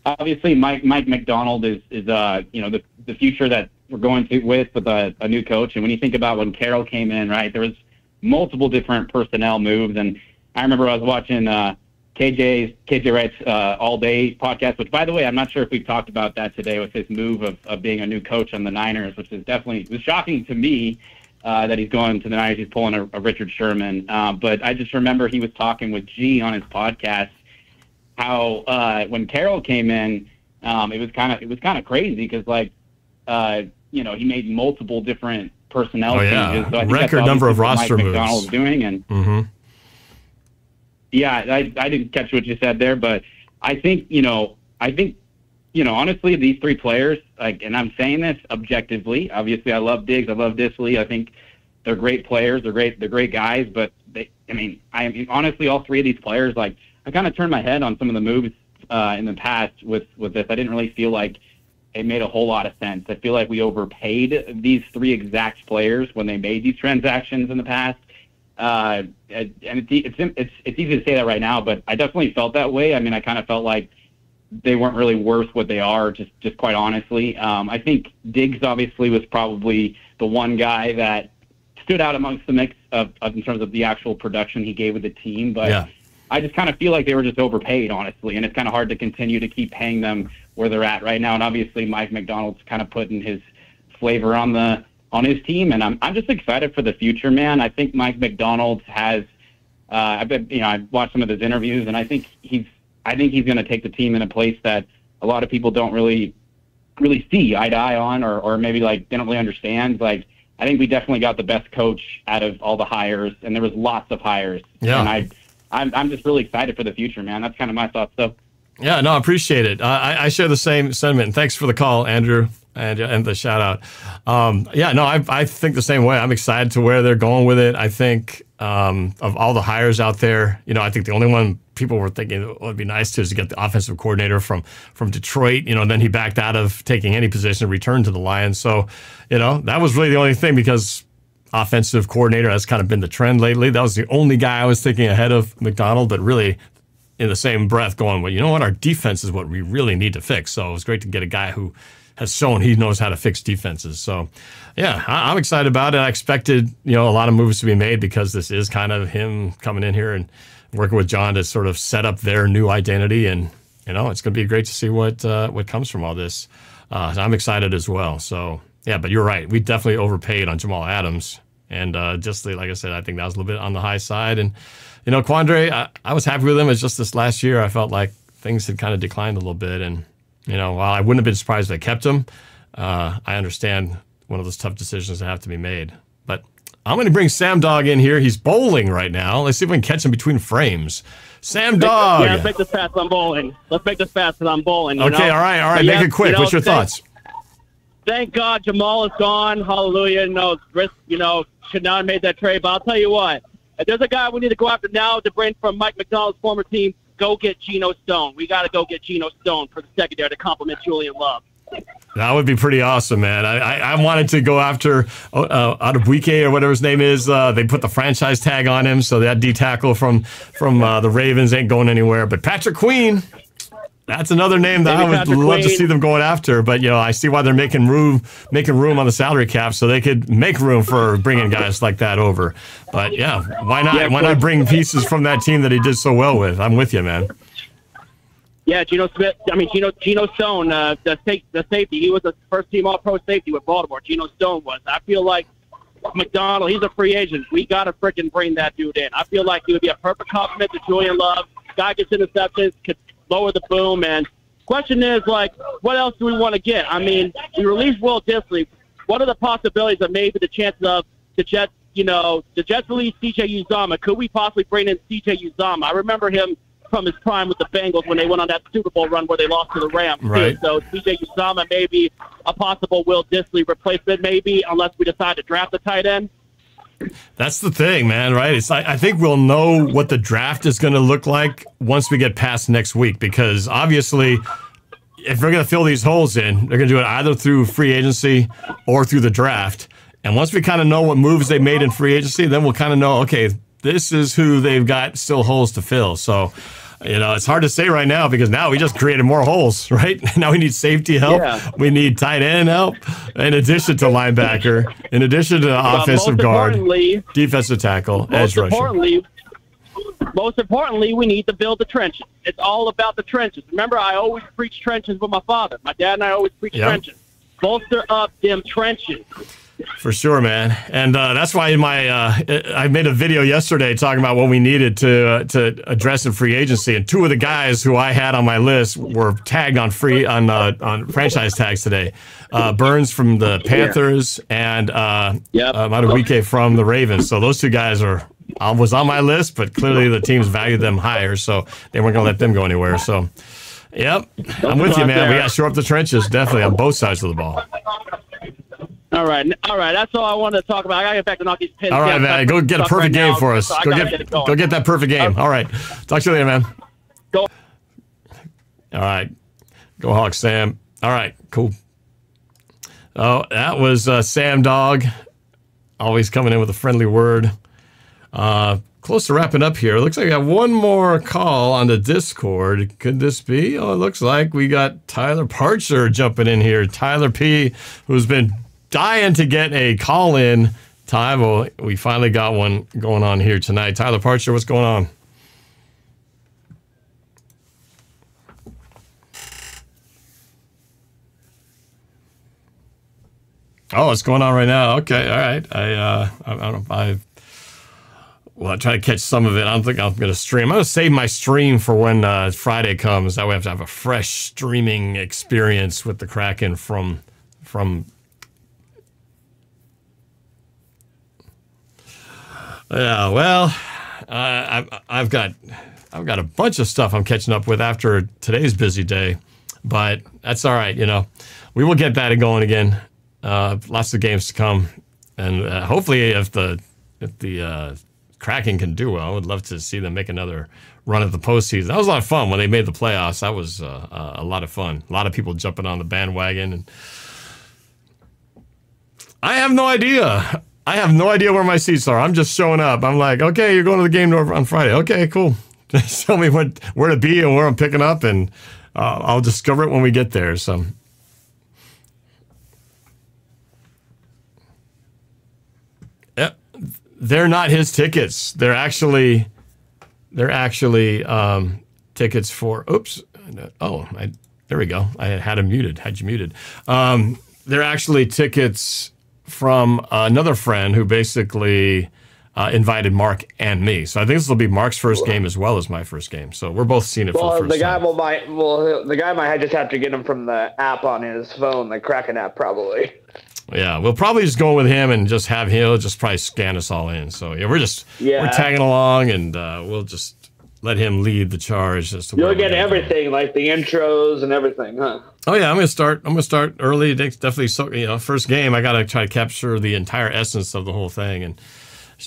obviously Mike McDonald is the future that we're going to with a new coach. And when you think about when Carroll came in, right, there was multiple different personnel moves. And I remember I was watching KJ Wright's All Day podcast, which, by the way, I'm not sure if we've talked about that today with his move of being a new coach on the Niners, which is definitely was shocking to me that he's going to the Niners. He's pulling a Richard Sherman. But I just remember he was talking with G on his podcast how when Carroll came in, it was kind of crazy because, like, he made multiple different personnel changes. So I think record number of roster moves. McDonald's doing, and I didn't catch what you said there, but I think honestly, these three players, like, and I'm saying this objectively. Obviously, I love Diggs, I love Dissly. I think they're great players. They're great guys. But honestly, all three of these players, like, I kind of turned my head on some of the moves in the past with this. I didn't really feel like it made a whole lot of sense. I feel like we overpaid these three exact players when they made these transactions in the past. And it's easy to say that right now, but I definitely felt that way. I mean, I kind of felt like they weren't really worth what they are, just quite honestly. I think Diggs obviously was probably the one guy that stood out amongst the mix of in terms of the actual production he gave with the team. But I just kind of feel like they were just overpaid, honestly, and it's kind of hard to continue to keep paying them where they're at right now. And obviously Mike McDonald's kind of putting his flavor on his team, and I'm just excited for the future, man. I think Mike McDonald has I've watched some of his interviews, and I think he's going to take the team in a place that a lot of people don't really see eye to eye on, or maybe like they don't really understand. Like, I think we definitely got the best coach out of all the hires, and there was lots of hires. Yeah. And I'm just really excited for the future, man. That's kind of my thoughts. So yeah, no, I appreciate it. I share the same sentiment. Thanks for the call, Andrew, and the shout out. I think the same way. I'm excited to where they're going with it. I think of all the hires out there, I think the only one people were thinking it would be nice to is to get the offensive coordinator from Detroit, and then he backed out of taking any position and returned to the Lions. So, that was really the only thing, because offensive coordinator has kind of been the trend lately. That was the only guy I was thinking ahead of McDonald, but really in the same breath going, well, you know what? Our defense is what we really need to fix. So it was great to get a guy who has shown he knows how to fix defenses. So yeah, I'm excited about it. I expected, a lot of moves to be made because this is kind of him coming in here and working with John to sort of set up their new identity. And, it's going to be great to see what comes from all this. I'm excited as well. So yeah, but you're right. We definitely overpaid on Jamal Adams. And just like I said, I think that was a little bit on the high side. And, Quandre, I was happy with him. It's just this last year, I felt like things had kind of declined a little bit. And, while I wouldn't have been surprised if I kept him, I understand one of those tough decisions that have to be made. But I'm going to bring Sam Dog in here. He's bowling right now. Let's see if we can catch him between frames. Sam Dog. Yeah, let's make this fast. I'm bowling. Let's make this fast because I'm bowling. Okay, all right. Make it quick. What's your thoughts? Thank God Jamal is gone. Hallelujah. Should not have made that trade. But I'll tell you what. If there's a guy we need to go after now to bring from Mike McDonald's former team, go get Geno Stone. We got to go get Geno Stone for the secondary to complement Julian Love. That would be pretty awesome, man. I wanted to go after Adebwike or whatever his name is. They put the franchise tag on him, so that D-tackle from the Ravens ain't going anywhere. But Patrick Queen, that's another name that I would love to see them going after. But, I see why they're making room on the salary cap, so they could make room for bringing guys like that over. But, yeah, why not? Yeah, why not bring pieces from that team that he did so well with? I'm with you, man. Yeah, Geno Stone, the safety. He was a first-team All-Pro safety with Baltimore. Geno Stone was. I feel like McDonald, he's a free agent. We got to freaking bring that dude in. I feel like he would be a perfect complement to Julian Love. Guy gets interceptions, could lower the boom. And question is, what else do we want to get? I mean, we released Will Dissly. What are the possibilities of maybe the chances of the Jets, the Jets release CJ Uzomah? Could we possibly bring in CJ Uzomah? I remember him from his prime with the Bengals when they went on that Super Bowl run where they lost to the Rams. Right. So CJ Uzomah may be a possible Will Dissly replacement, maybe, unless we decide to draft a tight end. That's the thing, man, right? It's I think we'll know what the draft is going to look like once we get past next week, because obviously if we're going to fill these holes in, they're going to do it either through free agency or through the draft. And once we kind of know what moves they made in free agency, then we'll kind of know, okay, this is who they've got still holes to fill. So, it's hard to say right now because now we just created more holes, right? Now we need safety help. Yeah. We need tight end help in addition to linebacker, in addition to offensive guard, defensive tackle, edge rusher. Most importantly, we need to build the trenches. It's all about the trenches. Remember, I always preach trenches with my father. My dad and I always preach trenches. Bolster up them trenches. For sure, man, and that's why I made a video yesterday talking about what we needed to address in free agency, and two of the guys who I had on my list were tagged on franchise tags today. Burns from the Panthers and Madubuike from the Ravens. So those two guys was on my list, but clearly the teams valued them higher, so they weren't going to let them go anywhere. So, yep, I'm with you, man. We got to shore up the trenches, definitely on both sides of the ball. All right. That's all I wanted to talk about. I got to get back to knock these pins. All right, man. Go get a perfect game for us. Go get that perfect game. All right. Talk to you later, man. Go. All right. Go Hawks, Sam. All right. Cool. Oh, that was Sam Dog. Always coming in with a friendly word. Close to wrapping up here. Looks like we got one more call on the Discord. Could this be? Oh, it looks like we got Tyler Parcher jumping in here. Tyler P, who's been dying to get a call-in time. Well, we finally got one going on here tonight. Tyler Parcher, what's going on? Oh, it's going on right now. Okay, all right. I try to catch some of it. I don't think I'm going to stream. I'm going to save my stream for when Friday comes. That way I have to have a fresh streaming experience with the Kraken from yeah, well, I've got a bunch of stuff I'm catching up with after today's busy day, but that's all right. We will get that going again. Lots of games to come, and hopefully, if the Kraken can do well, I would love to see them make another run at the postseason. That was a lot of fun when they made the playoffs. That was a lot of fun. A lot of people jumping on the bandwagon, and I have no idea. I have no idea where my seats are. I'm just showing up. I'm like, okay, you're going to the game on Friday. Okay, cool. Just tell me where to be and where I'm picking up, and I'll discover it when we get there. So, yep, they're not his tickets. They're actually tickets for. Oops. Oh, there we go. I had him muted. Had you muted? They're actually tickets from another friend who basically invited Mark and me. So I think this will be Mark's first game as well as my first game. So we're both seeing it for the first time. The guy might just have to get him from the app on his phone, the Kraken app, probably. Yeah, we'll probably just go with him and just have him. He'll just probably scan us all in. So yeah, we're tagging along, and we'll just let him lead the charge. As to you'll get everything, going. Like the intros and everything, huh? Oh yeah, I'm gonna start early. Definitely, so you know, first game, I gotta try to capture the entire essence of the whole thing and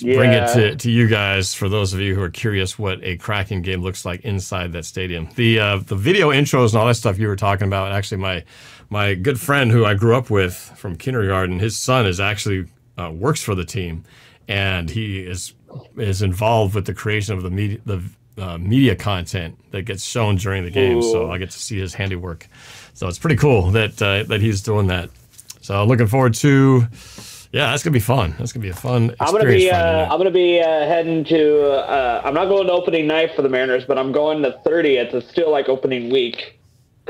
bring it to you guys. For those of you who are curious, what a Kraken game looks like inside that stadium. The video intros and all that stuff you were talking about. Actually, my good friend who I grew up with from kindergarten, his son is actually works for the team, and he is involved with the creation of the media content that gets shown during the game. Ooh. So I get to see his handiwork. So it's pretty cool that he's doing that. So looking forward to, yeah, that's gonna be fun. That's gonna be a fun experience. I'm gonna be heading to. I'm not going to opening night for the Mariners, but I'm going to 30th. It's still like opening week.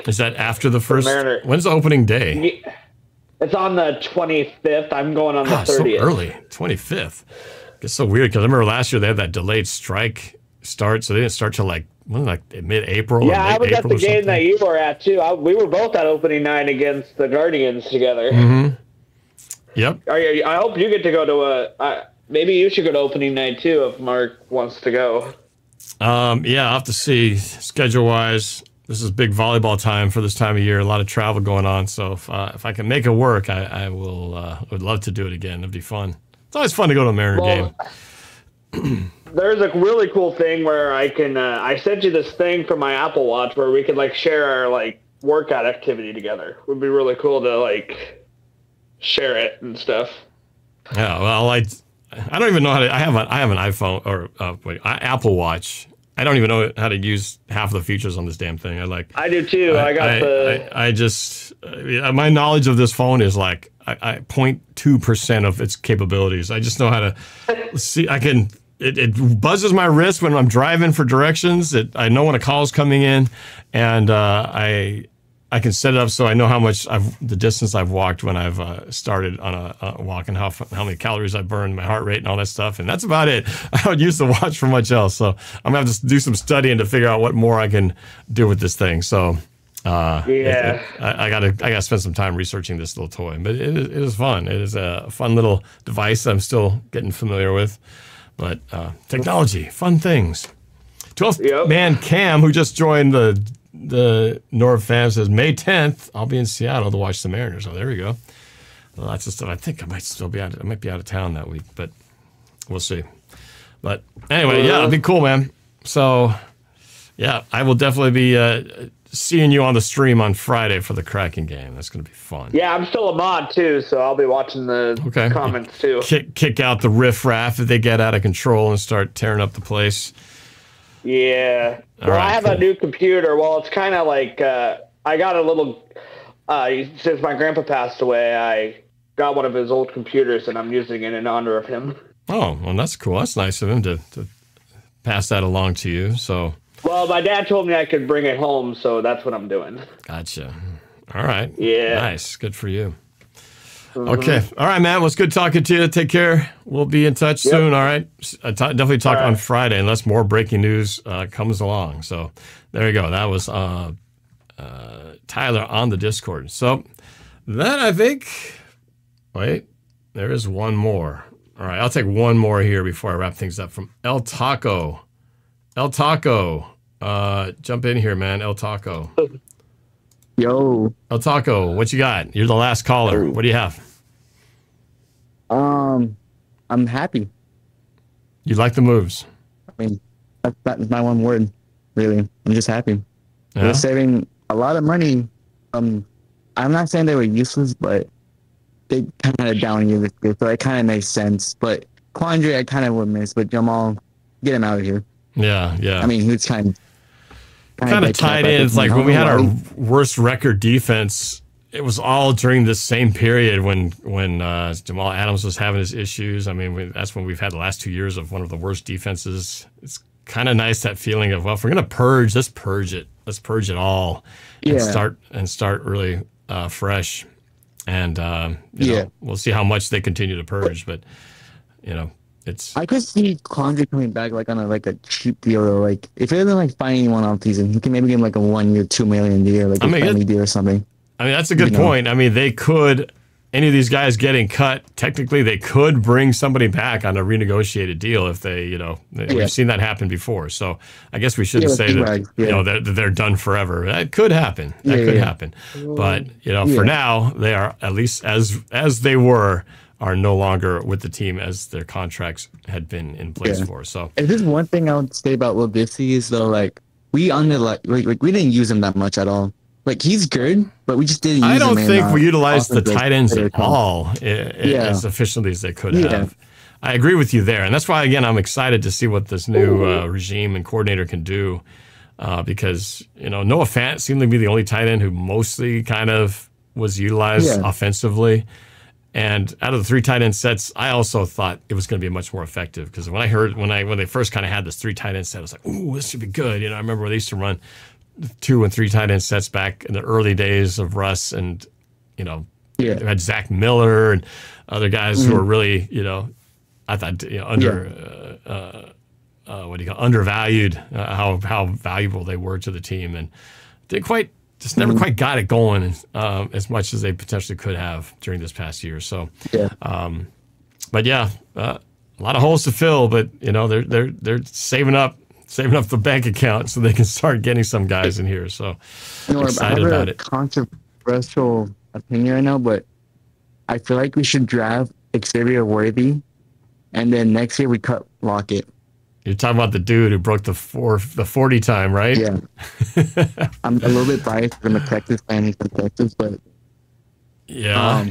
Is that after the first? When's the opening day? It's on the 25th. I'm going on the 30th. So early, 25th. It's so weird because I remember last year they had that delayed strike start, so they didn't start till like mid-April. Yeah, I was at the game that you were at too. We were both at opening night against the Guardians together. Mm-hmm. Yep. I hope you get to go to maybe you should go to opening night too if Mark wants to go. Yeah, I'll have to see schedule-wise. This is big volleyball time for this time of year. A lot of travel going on. So if I can make it work, I will. Would love to do it again. It'd be fun. It's always fun to go to a Mariner game. There's a really cool thing where I can. I sent you this thing from my Apple Watch where we could like share our like workout activity together. It would be really cool to like share it and stuff. Yeah. Well, I don't even know how to. I have an iPhone or Apple Watch. I don't even know how to use half of the features on this damn thing. I do too. My knowledge of this phone is like 0.2% of its capabilities. I just know how to see. It buzzes my wrist when I'm driving for directions. I know when a call is coming in, and I can set it up so I know how much the distance I've walked when I've started on a walk and how many calories I burned, my heart rate and all that stuff. And that's about it. I don't use the watch for much else. So I'm going to have to do some studying to figure out what more I can do with this thing. So I gotta spend some time researching this little toy. But it is fun. It is a fun little device I'm still getting familiar with. But technology, fun things. 12-man Cam, who just joined the NorbFam, says May 10th. I'll be in Seattle to watch the Mariners. Oh, there we go. Lots of stuff. I think I might still be out. I might be out of town that week, but we'll see. But anyway, yeah, it'll be cool, man. So, yeah, I will definitely be seeing you on the stream on Friday for the Kraken game. That's going to be fun. Yeah, I'm still a mod too, so I'll be watching the comments too. Kick out the riffraff if they get out of control and start tearing up the place. Yeah. Well, I have a new computer. Well, it's kind of like I got a little since my grandpa passed away, I got one of his old computers, and I'm using it in honor of him. Oh, well, that's cool. That's nice of him to pass that along to you. So. Well, my dad told me I could bring it home, so that's what I'm doing. Gotcha. All right. Yeah. Nice. Good for you. Mm-hmm. Okay. All right, man. Well, it's good talking to you. Take care. We'll be in touch soon. All right. Definitely talk on Friday unless more breaking news comes along. So there you go. That was Tyler on the Discord. So that I think, wait, there is one more. All right. I'll take one more here before I wrap things up from El Taco. El Taco. Jump in here, man. El Taco. Yo, El Taco, what you got? You're the last caller. What do you have? I'm happy. You like the moves? I mean, that's my one word, really. I'm just happy. Yeah. They're saving a lot of money. I'm not saying they were useless, but they kind of down you this year, so it kind of makes sense. But Quandre, I kind of would miss, but Jamal, get him out of here. Yeah, yeah. I mean, he was kind of tied in. It's like when we had our worst record defense, it was all during this same period when Jamal Adams was having his issues. I mean, that's when we've had the last 2 years of one of the worst defenses. It's kind of nice, that feeling of, well, if we're going to purge, let's purge it. Let's purge it all and start really fresh. And, you know, we'll see how much they continue to purge. But, you know. I could see Quandre coming back like on a cheap deal, or like if he doesn't find anyone off season, he can maybe give him like a 1 year, $2 million deal, like a family deal or something. I mean, that's a good point. I mean, they could any of these guys getting cut, technically they could bring somebody back on a renegotiated deal if they, you know, we've seen that happen before. So I guess we shouldn't say that, you know, they're done forever. That could happen. That could happen. But, you know, for now, they are, at least as they were, are no longer with the team as their contracts had been in place for. So, and this is one thing I would say about Will Dissly is, though, like, we didn't use him that much at all. Like, he's good, but we just didn't use him. I don't think we utilized the tight ends at all as efficiently as they could have. I agree with you there. And that's why, again, I'm excited to see what this new regime and coordinator can do. Because, you know, Noah Fant seemed to be the only tight end who mostly kind of was utilized offensively. And out of the three tight end sets, I also thought it was going to be much more effective, because when I heard when they first kind of had this three tight end set, I was like, "Ooh, this should be good." You know, I remember they used to run 2 and 3 tight end sets back in the early days of Russ, and you know, they had Zach Miller and other guys who were really, you know, I thought undervalued how valuable they were to the team, and didn't quite. Just never quite got it going as much as they potentially could have during this past year. So, but yeah, a lot of holes to fill. But you know, they're saving up the bank account so they can start getting some guys in here. So excited about it. Controversial opinion right now, but I feel like we should draft Xavier Worthy, and then next year we cut Lockett. You're talking about the dude who broke the 40 time, right? Yeah. I'm a little bit biased. I'm a Texas fan. He's from Texas, but... Yeah.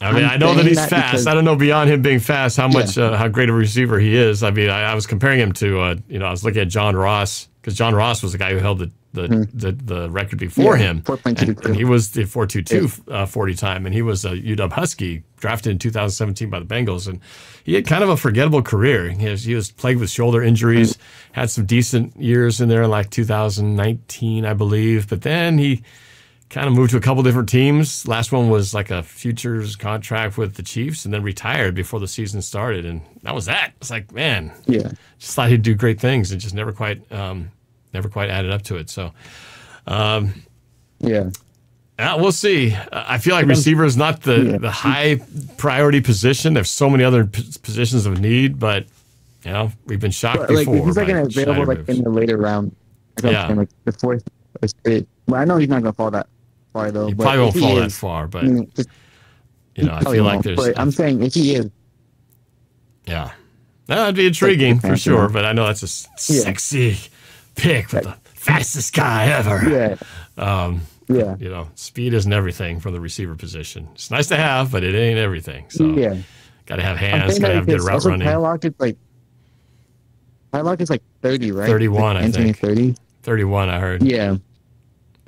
I mean, I know that he's fast. I don't know beyond him being fast how much, how great a receiver he is. I mean, I was comparing him to, you know, I was looking at John Ross, because John Ross was the guy who held the record before him. 4.22. And he was the 4.22 40 time, and he was a UW Husky drafted in 2017 by the Bengals, and he had kind of a forgettable career. He was plagued with shoulder injuries, had some decent years in there in like 2019, I believe, but then he kind of moved to a couple different teams. Last one was like a futures contract with the Chiefs, and then retired before the season started, and that was that. It's like, man, just thought he'd do great things, and just never quite added up to it. So, we'll see. I feel like receiver is not the high priority position. There's so many other positions of need, but you know, we've been shocked before. Like, he's like an available like in the later round. Like the fourth. Well, I know he's not going to fall that far, though. He probably won't fall that far, but you know, I feel like there's. But I'm saying if he is, that'd be intriguing for sure. But I know that's a sexy pick with the fastest guy ever. You know, speed isn't everything for the receiver position. It's nice to have, but it ain't everything. So gotta have hands, gotta have good route running. Tyler Lockett's like 30, right? 31, I think. 31, I heard. Yeah.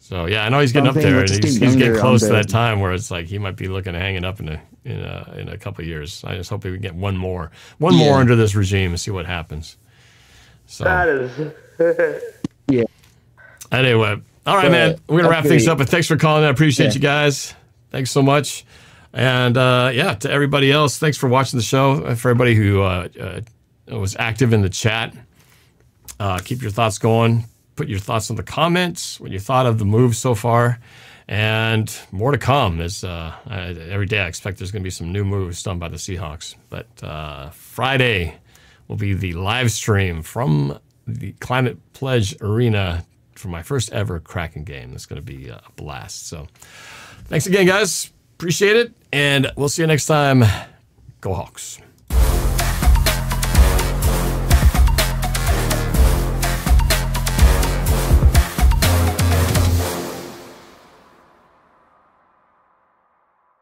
So yeah, I know he's getting up there, and he's getting close to that time where it's like he might be looking to hanging up in a couple of years. I just hope we can get one more under this regime and see what happens. So that is, anyway, all right, man, we're gonna wrap things up. But thanks for calling. I appreciate you guys. Thanks so much, and to everybody else, thanks for watching the show. For everybody who was active in the chat, keep your thoughts going. Put your thoughts in the comments, what you thought of the move so far, and more to come. Every day I expect there's going to be some new moves done by the Seahawks. But Friday will be the live stream from the Climate Pledge Arena for my first ever Kraken game. That's going to be a blast. So thanks again, guys. Appreciate it, and we'll see you next time. Go Hawks.